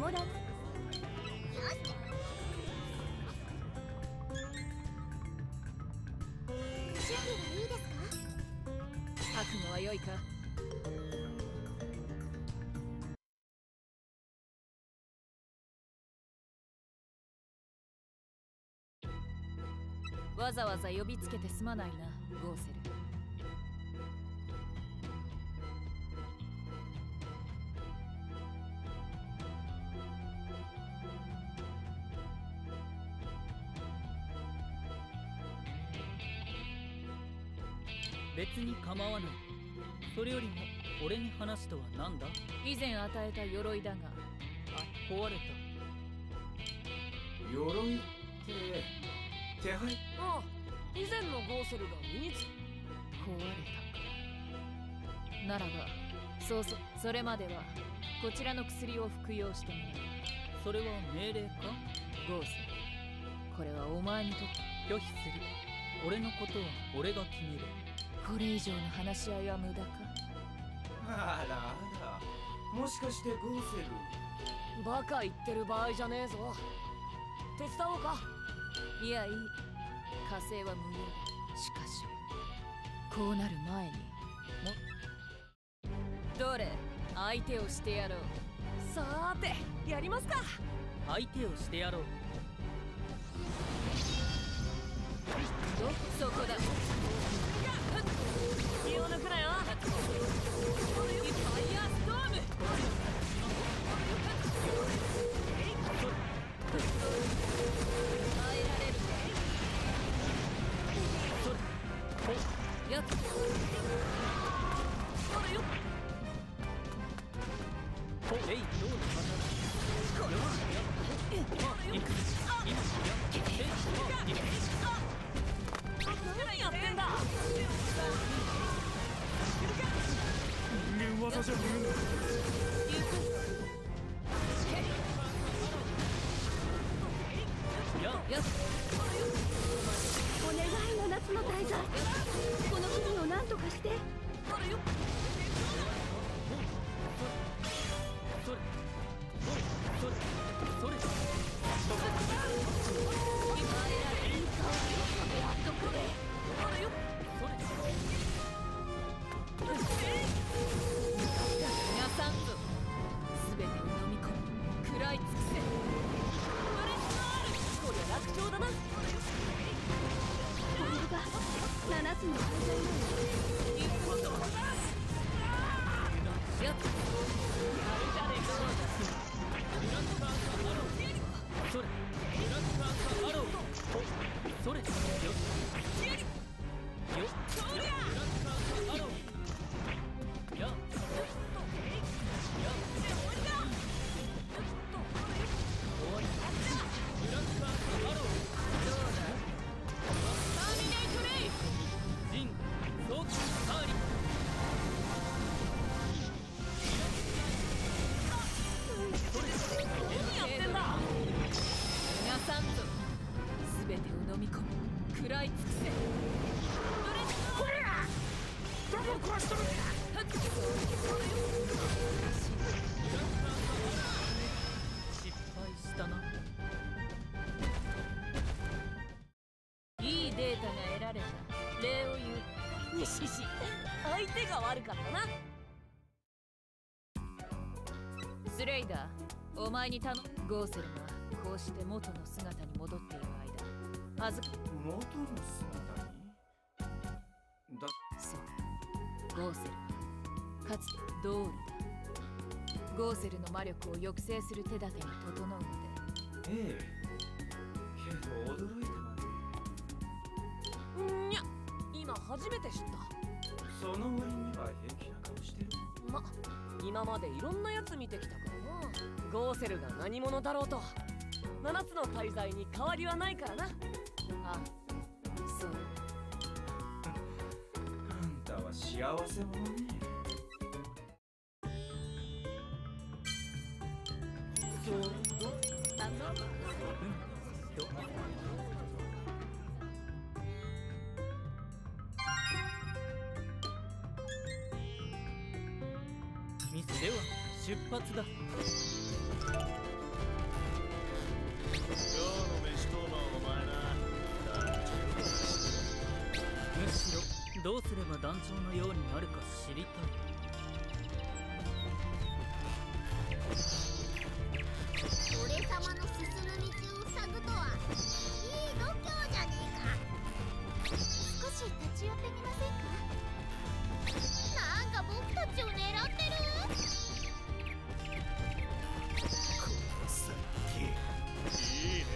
守らず。覚悟は良いか。わざわざ呼びつけてすまないな、ゴーセル。別に構わない。それよりも俺に話とは何だ。以前与えた鎧だが壊れた。鎧って手配。ああ、以前のゴーセルが身につ壊れたか。ならばそれまではこちらの薬を服用してもらう。それは命令か、ゴーセル。これはお前にとって。拒否する。俺のことは俺が決める。これ以上の話し合いは無駄か。あらあら、もしかしてゴーセル。バカ言ってる場合じゃねえぞ。手伝おうか。いやいい、火星は無用だ。しかしこうなる前にどれ相手をしてやろう。さーてやりますか。相手をしてやろう。そこだ。気を抜くなよ。何やってんだ。人間技じゃねえ。お願いの夏の大罪、この国を何とかして。にしし、相手が悪かったな。スレイダー、お前に頼む。ゴーセルがこうして元の姿に戻っている間、はず元の姿にだ。そう、ゴーセルはかつてドールだ。ゴーセルの魔力を抑制する手立てに整うので。ええ、けど驚いたわね。にゃ、今初めて知った。その割には平気な顔してる。ま、今までいろんなやつ見てきたからな。ゴーセルが何者だろうと7つの大罪に変わりはないからな。あ、そう。あんたは幸せ者ね。では出発だ。今日の飯当番お前な。むしろどうすれば団長のようになるか知りたい。俺様の進む道を塞ぐとは、いい度胸じゃねえか。少し立ち寄ってみませんか。なんか僕たちを狙ってる。この先いいね。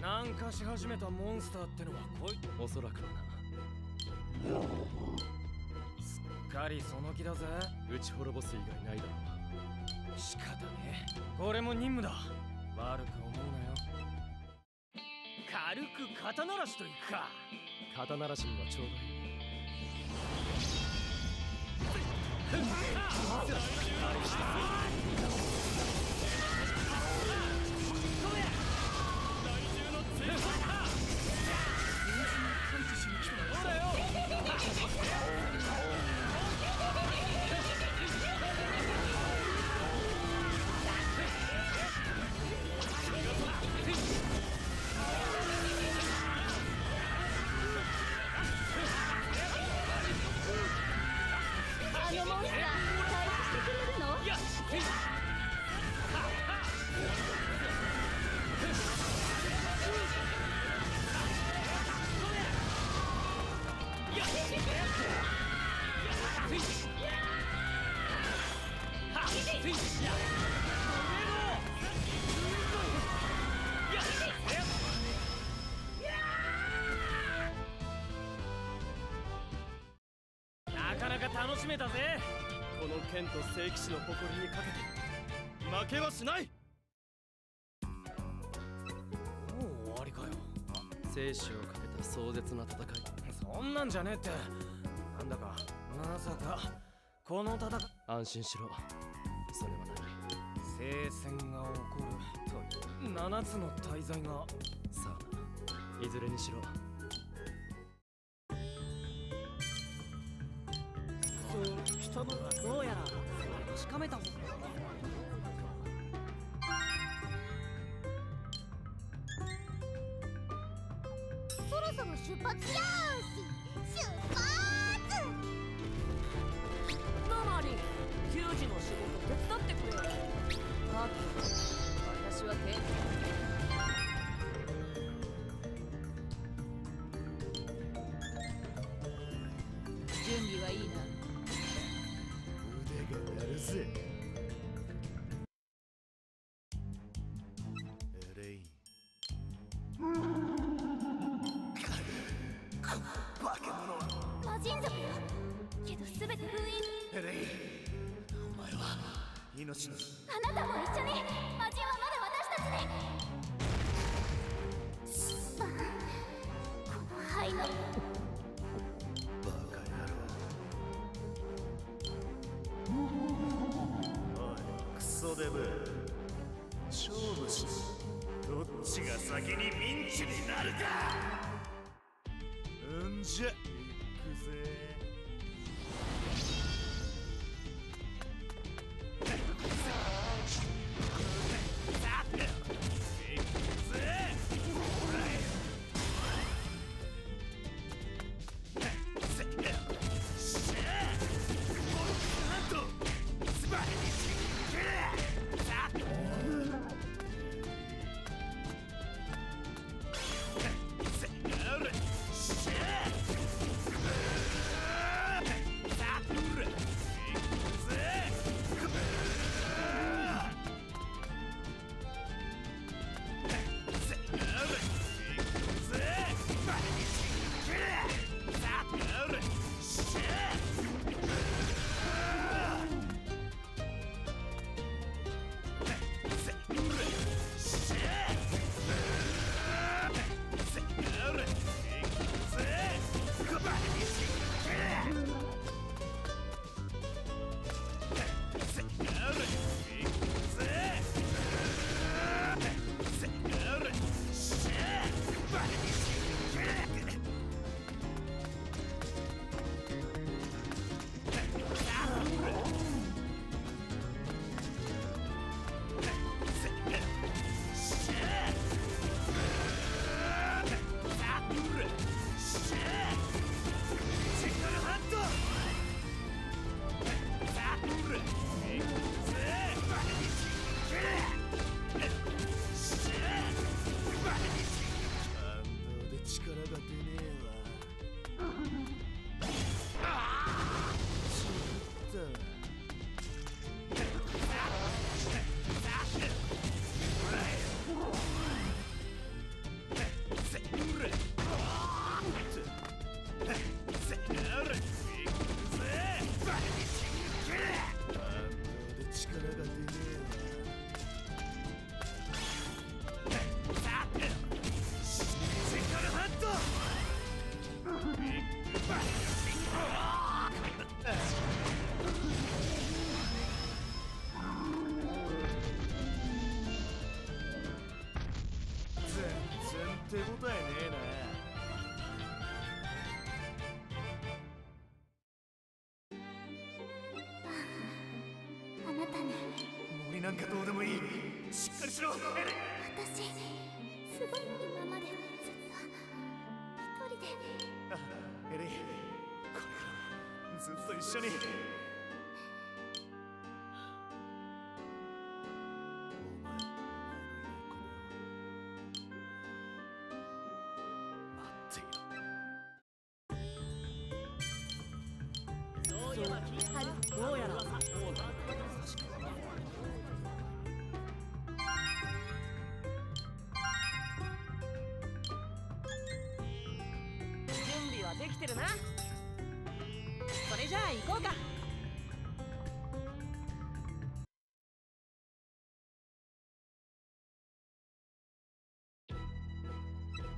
なんかし始めたモンスターってのはこいおそらくだな。すっかりその気だぜ。打ち滅ぼす以外ないだろう。仕方ねえ、これも任務だ。悪く思うなよ。軽く肩慣らしといくか。肩慣らしにはちょうどいい。うわっ！ あのモンスター対応してくれるの？ よし！なかなか楽しめたぜ。この剣と聖騎士の誇りにかけて負けはしない。もう終わりかよ。生死をかけた壮絶な戦い。そんなんじゃねえって。なんだかまさかこの戦い。安心しろ、それはない。聖戦が起こるという7つの大罪が。さあいずれにしろそう来たのだ。どうやら確かめたぞ。そろそろ出発しよし。出発。給仕の仕事手伝ってくれよ。だって私は天才。準備はいいな。腕が鳴るぜ。エレインバケモノ魔人族よ。けど全て封印。エレイン命のあなたも一緒に。魔人はまだ私たちで。バカ、この灰のバカ野郎。おいクソデブ、勝負しろ。どっちが先にピンチになるか。うんじゃ行くぜ。なんかどうでもいい。しっかりしろ。私すごい今までずっと一人で。あ、エレイ、これからずっと一緒に。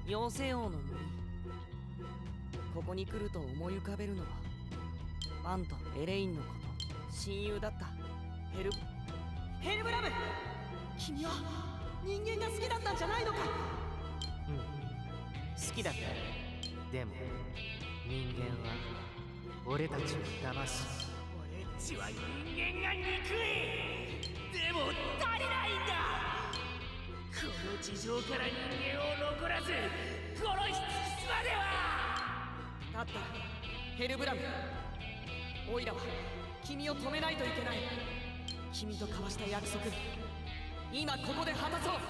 妖精王の森、ここに来ると思い浮かべるのはアンとエレインのこと、親友だったヘルブラム。君は人間が好きだったんじゃないのか。うん、好きだった。でも人間は俺たちを騙し、俺っちは人間が憎い。でも足りないんだ。この地上から人間を残らず殺し尽くすまでは。だったらヘルブラム、オイラは君を止めないといけない。君と交わした約束、今ここで果たそう。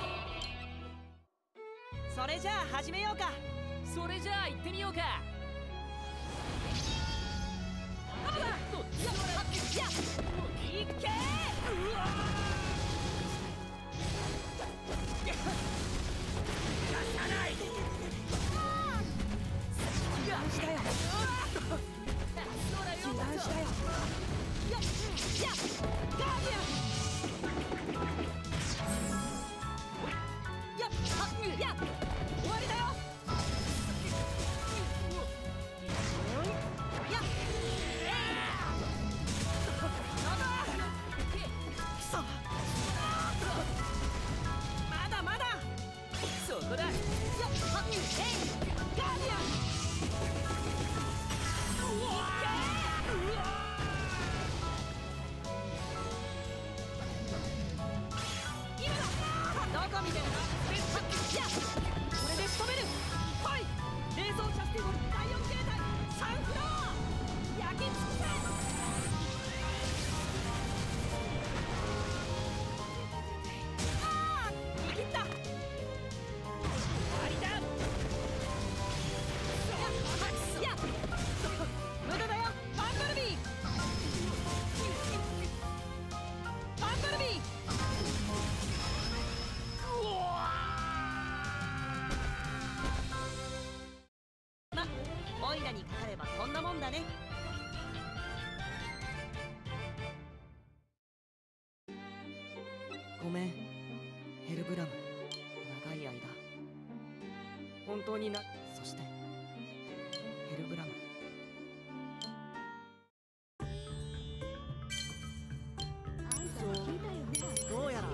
それじゃあ始めようか。それじゃあ行ってみようか。いっけー。うわー、逃がさない。避難したよ。終わりだよ。ごめん、ヘルブラム。長い間本当にな。そしてヘルブラム、どうやら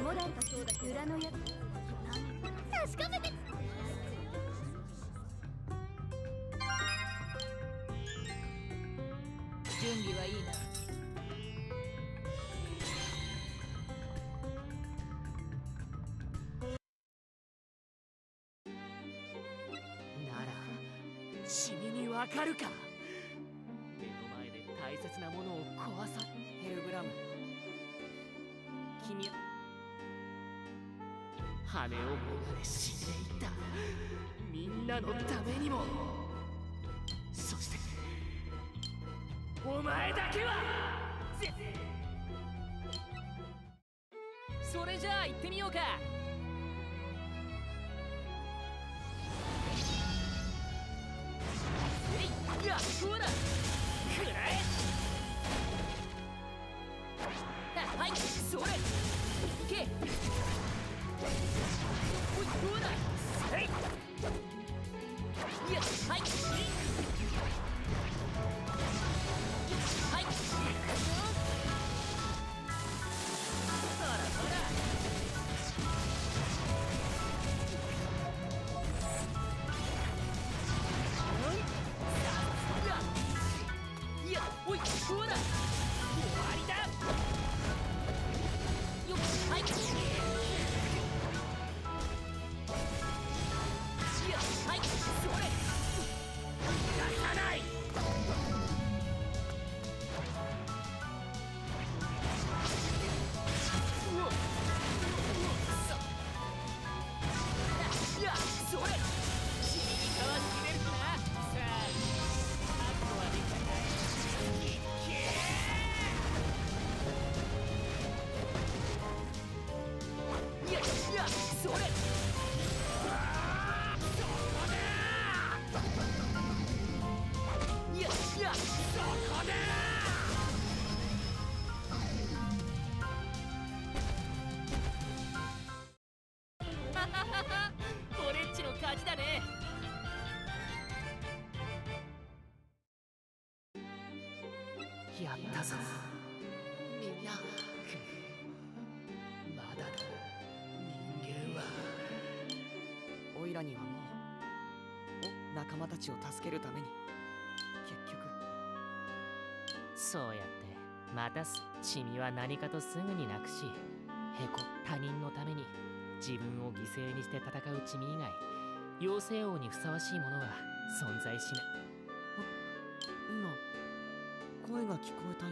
守られたそうだ。裏のやつ確かめて。準備はいいな。わかるか。目の前で大切なものを壊さ。ヘルブラム、君は羽をもがれ死んでいった。みんなのためにも。そしてお前だけは。それじゃあ行ってみようか。終わりだ。やったぞみんな。まだだ、人間は。オイラにはもう仲間たちを助けるために結局そうやってまたす。シミは何かとすぐになくし、へこ他人のために自分を犠牲にして戦うチミ以外、妖精王にふさわしいものは存在しない。今声が聞こえたよ。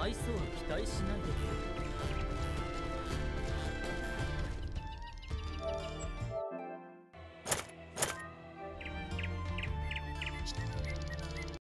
愛想は期待しないでくれ。